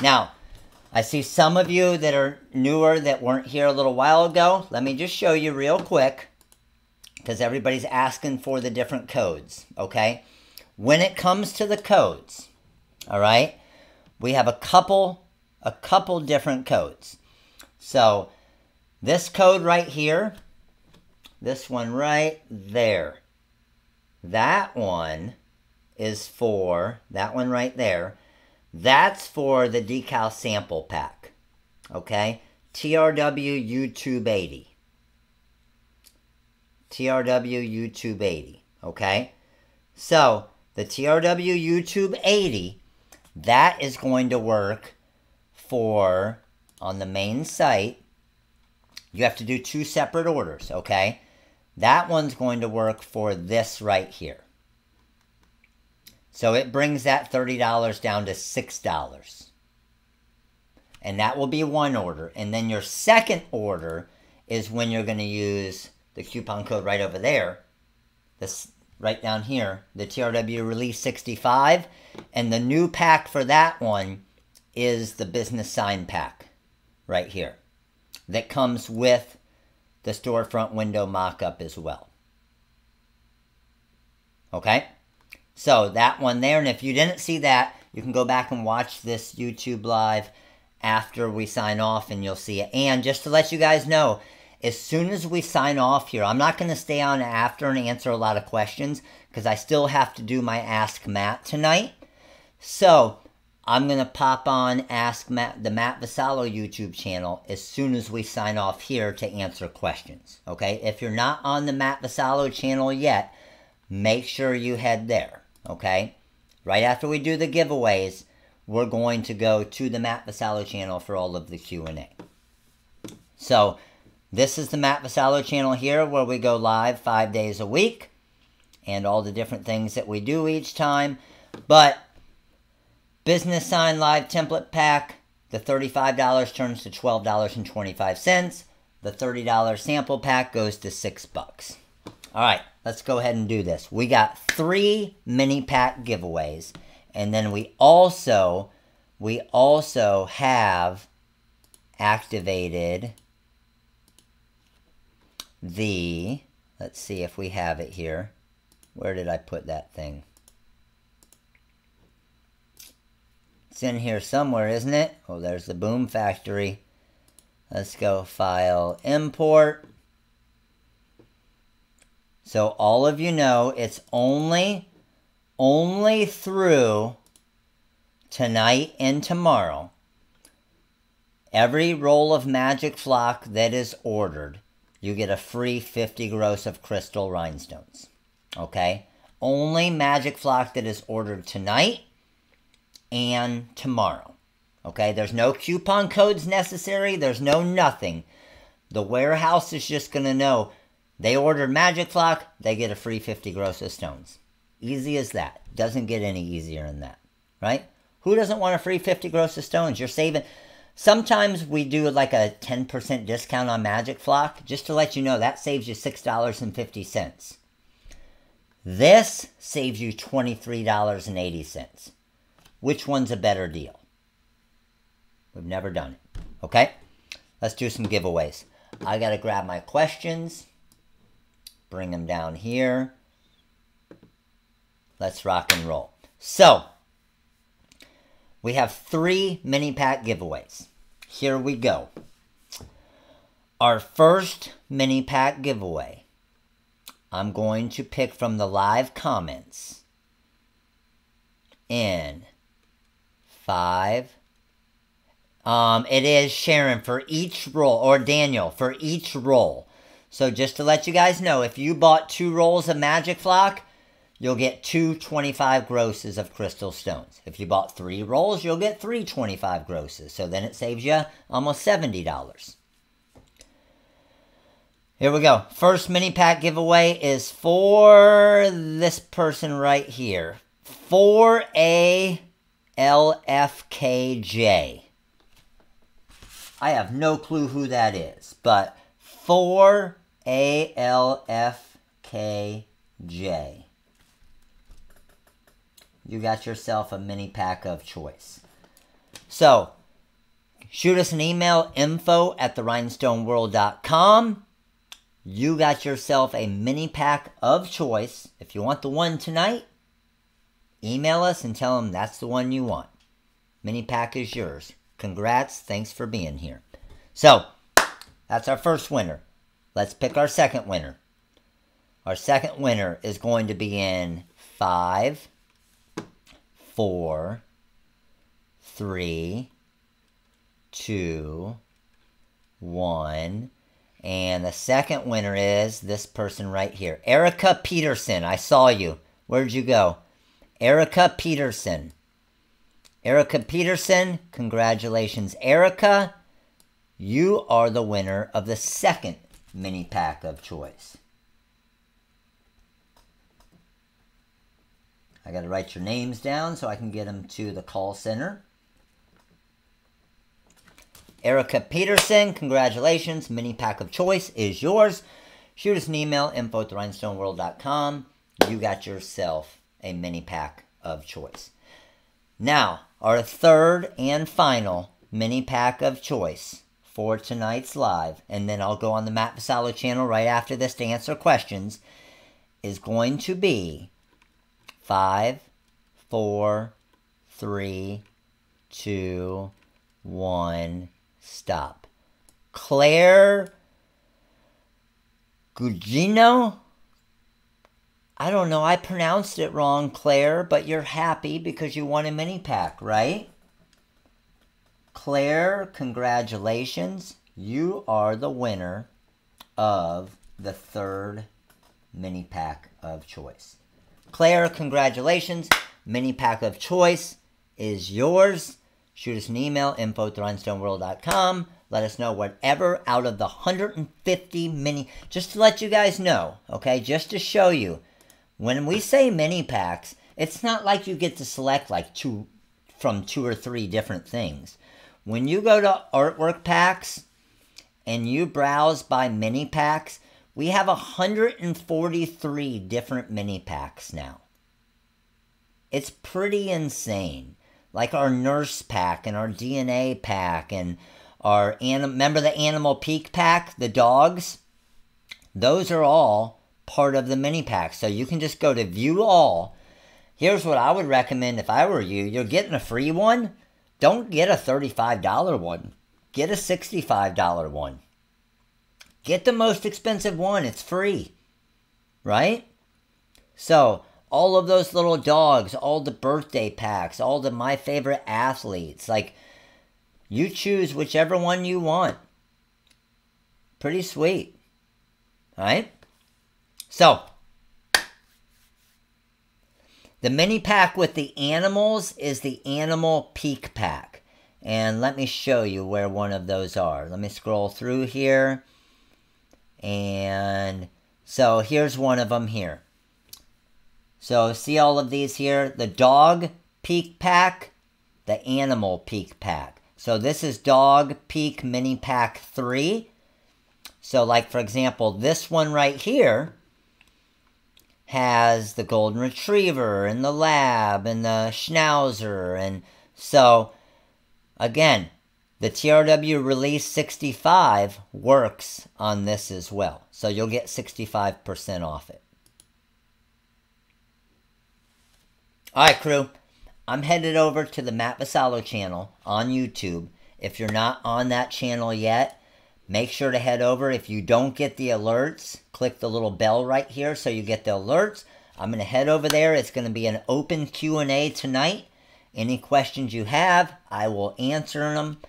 Now, I see some of you that are newer that weren't here a little while ago. Let me just show you real quick. Because everybody's asking for the different codes. Okay? When it comes to the codes... All right, we have a couple, a couple different codes. So this code right here, this one right there, that one is for, that one right there, that's for the decal sample pack, okay? T R W YouTube eighty. T R W YouTube eighty, okay? So the T R W YouTube eighty, that is going to work for, on the main site, you have to do two separate orders, okay? That one's going to work for this right here. So it brings that thirty dollars down to six dollars. And that will be one order. And then your second order is when you're going to use the coupon code right over there. This... right down here, the T R W Release sixty-five, and the new pack for that one is the business sign pack right here that comes with the storefront window mock-up as well. Okay? So that one there, and if you didn't see that, you can go back and watch this YouTube live after we sign off and you'll see it. And just to let you guys know, as soon as we sign off here, I'm not going to stay on after and answer a lot of questions because I still have to do my Ask Matt tonight. So I'm going to pop on Ask Matt, the Matt Vassallo YouTube channel as soon as we sign off here to answer questions. Okay, if you're not on the Matt Vassallo channel yet, make sure you head there. Okay, right after we do the giveaways, we're going to go to the Matt Vassallo channel for all of the Q and A. So... this is the Matt Vassallo channel here where we go live five days a week and all the different things that we do each time. But Business Sign Live Template Pack, the thirty-five dollars turns to twelve dollars and twenty-five cents. The thirty dollar sample pack goes to six bucks. All right, let's go ahead and do this. We got three mini pack giveaways, and then we also we also have activated the, let's see if we have it here. Where did I put that thing? It's in here somewhere, isn't it? Oh, there's the Boom Factory. Let's go file, import. So all of you know it's only, only through tonight and tomorrow. Every roll of Magic Flock that is ordered, you get a free fifty gross of crystal rhinestones. Okay? Only Magic Flock that is ordered tonight and tomorrow. Okay? There's no coupon codes necessary. There's no nothing. The warehouse is just going to know they ordered Magic Flock, they get a free fifty gross of stones. Easy as that. Doesn't get any easier than that. Right? Who doesn't want a free fifty gross of stones? You're saving... Sometimes we do like a ten percent discount on Magic Flock. Just to let you know, that saves you six dollars and fifty cents. This saves you twenty-three dollars and eighty cents. Which one's a better deal? We've never done it. Okay? Let's do some giveaways. I got to grab my questions. Bring them down here. Let's rock and roll. So... we have three mini pack giveaways. Here we go. Our first mini pack giveaway, I'm going to pick from the live comments in five. Um, it is Sharon for each roll, or Daniel for each roll. So just to let you guys know, if you bought two rolls of Magic Flock, you'll get two twenty-five grosses of crystal stones. If you bought three rolls, you'll get three twenty-five grosses. So then it saves you almost seventy dollars. Here we go. First mini pack giveaway is for this person right here. four A L F K J. I have no clue who that is, but four A L F K J. You got yourself a mini pack of choice. So, shoot us an email, info at the rhinestone world dot com. You got yourself a mini pack of choice. If you want the one tonight, email us and tell them that's the one you want. Mini pack is yours. Congrats. Thanks for being here. So, that's our first winner. Let's pick our second winner. Our second winner is going to be in five... Four, three, two, one, and the second winner is this person right here. Erica Peterson, I saw you. Where'd you go? Erica Peterson. Erica Peterson, congratulations, Erica. You are the winner of the second mini pack of choice. I got to write your names down so I can get them to the call center. Erica Peterson, congratulations. Mini pack of choice is yours. Shoot us an email, info at the rhinestone world dot com. You got yourself a mini pack of choice. Now, our third and final mini pack of choice for tonight's live, and then I'll go on the Matt Vassallo channel right after this to answer questions, is going to be Five, four, three, two, one, stop. Claire Gugino? I don't know, I pronounced it wrong, Claire, but you're happy because you won a mini pack, right? Claire, congratulations. You are the winner of the third mini pack of choice. Claire, congratulations. Mini pack of choice is yours. Shoot us an email, info at the rhinestone world dot com. Let us know whatever out of the one hundred fifty mini... Just to let you guys know, okay? Just to show you, when we say mini packs, it's not like you get to select like two, from two or three different things. When you go to artwork packs and you browse by mini packs, we have one hundred forty-three different mini packs now. It's pretty insane. Like our nurse pack and our D N A pack and our anim- remember the Animal Peak pack, the dogs? Those are all part of the mini pack. So you can just go to view all. Here's what I would recommend if I were you. You're getting a free one. Don't get a thirty-five dollar one. Get a sixty-five dollar one. Get the most expensive one. It's free. Right? So all of those little dogs, all the birthday packs, all the My Favorite Athletes. Like, you choose whichever one you want. Pretty sweet. Alright? So, the mini pack with the animals is the Animal Peak pack. And let me show you where one of those are. Let me scroll through here. And so here's one of them here. So, see all of these here? The Dog Peak Pack, the Animal Peak Pack. So, this is Dog Peak Mini Pack three. So, like, for example, this one right here has the Golden Retriever and the Lab and the Schnauzer. And so, again, the T R W Release sixty-five works on this as well. So, you'll get sixty-five percent off it. Alright crew, I'm headed over to the Matt Vassallo channel on YouTube. If you're not on that channel yet, make sure to head over. If you don't get the alerts, click the little bell right here so you get the alerts. I'm going to head over there. It's going to be an open Q and A tonight. Any questions you have, I will answer them.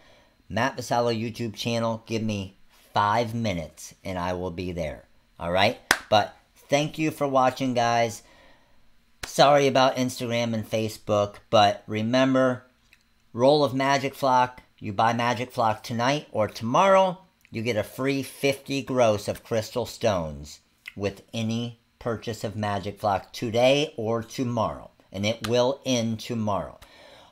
Matt Vassallo YouTube channel, give me five minutes and I will be there. Alright, but thank you for watching, guys. Sorry about Instagram and Facebook, but remember, roll of Magic Flock. You buy Magic Flock tonight or tomorrow, you get a free fifty gross of crystal stones with any purchase of Magic Flock today or tomorrow, and it will end tomorrow.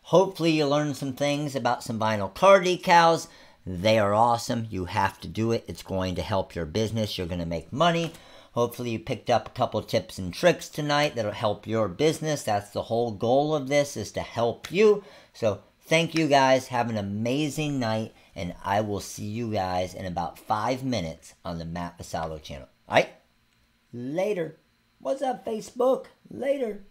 Hopefully you learned some things about some vinyl card decals. They are awesome. You have to do it. It's going to help your business. You're going to make money. Hopefully you picked up a couple tips and tricks tonight that'll help your business. That's the whole goal of this, is to help you. So thank you guys. Have an amazing night. And I will see you guys in about five minutes on the Matt Vassallo channel. All right? Later. What's up, Facebook? Later.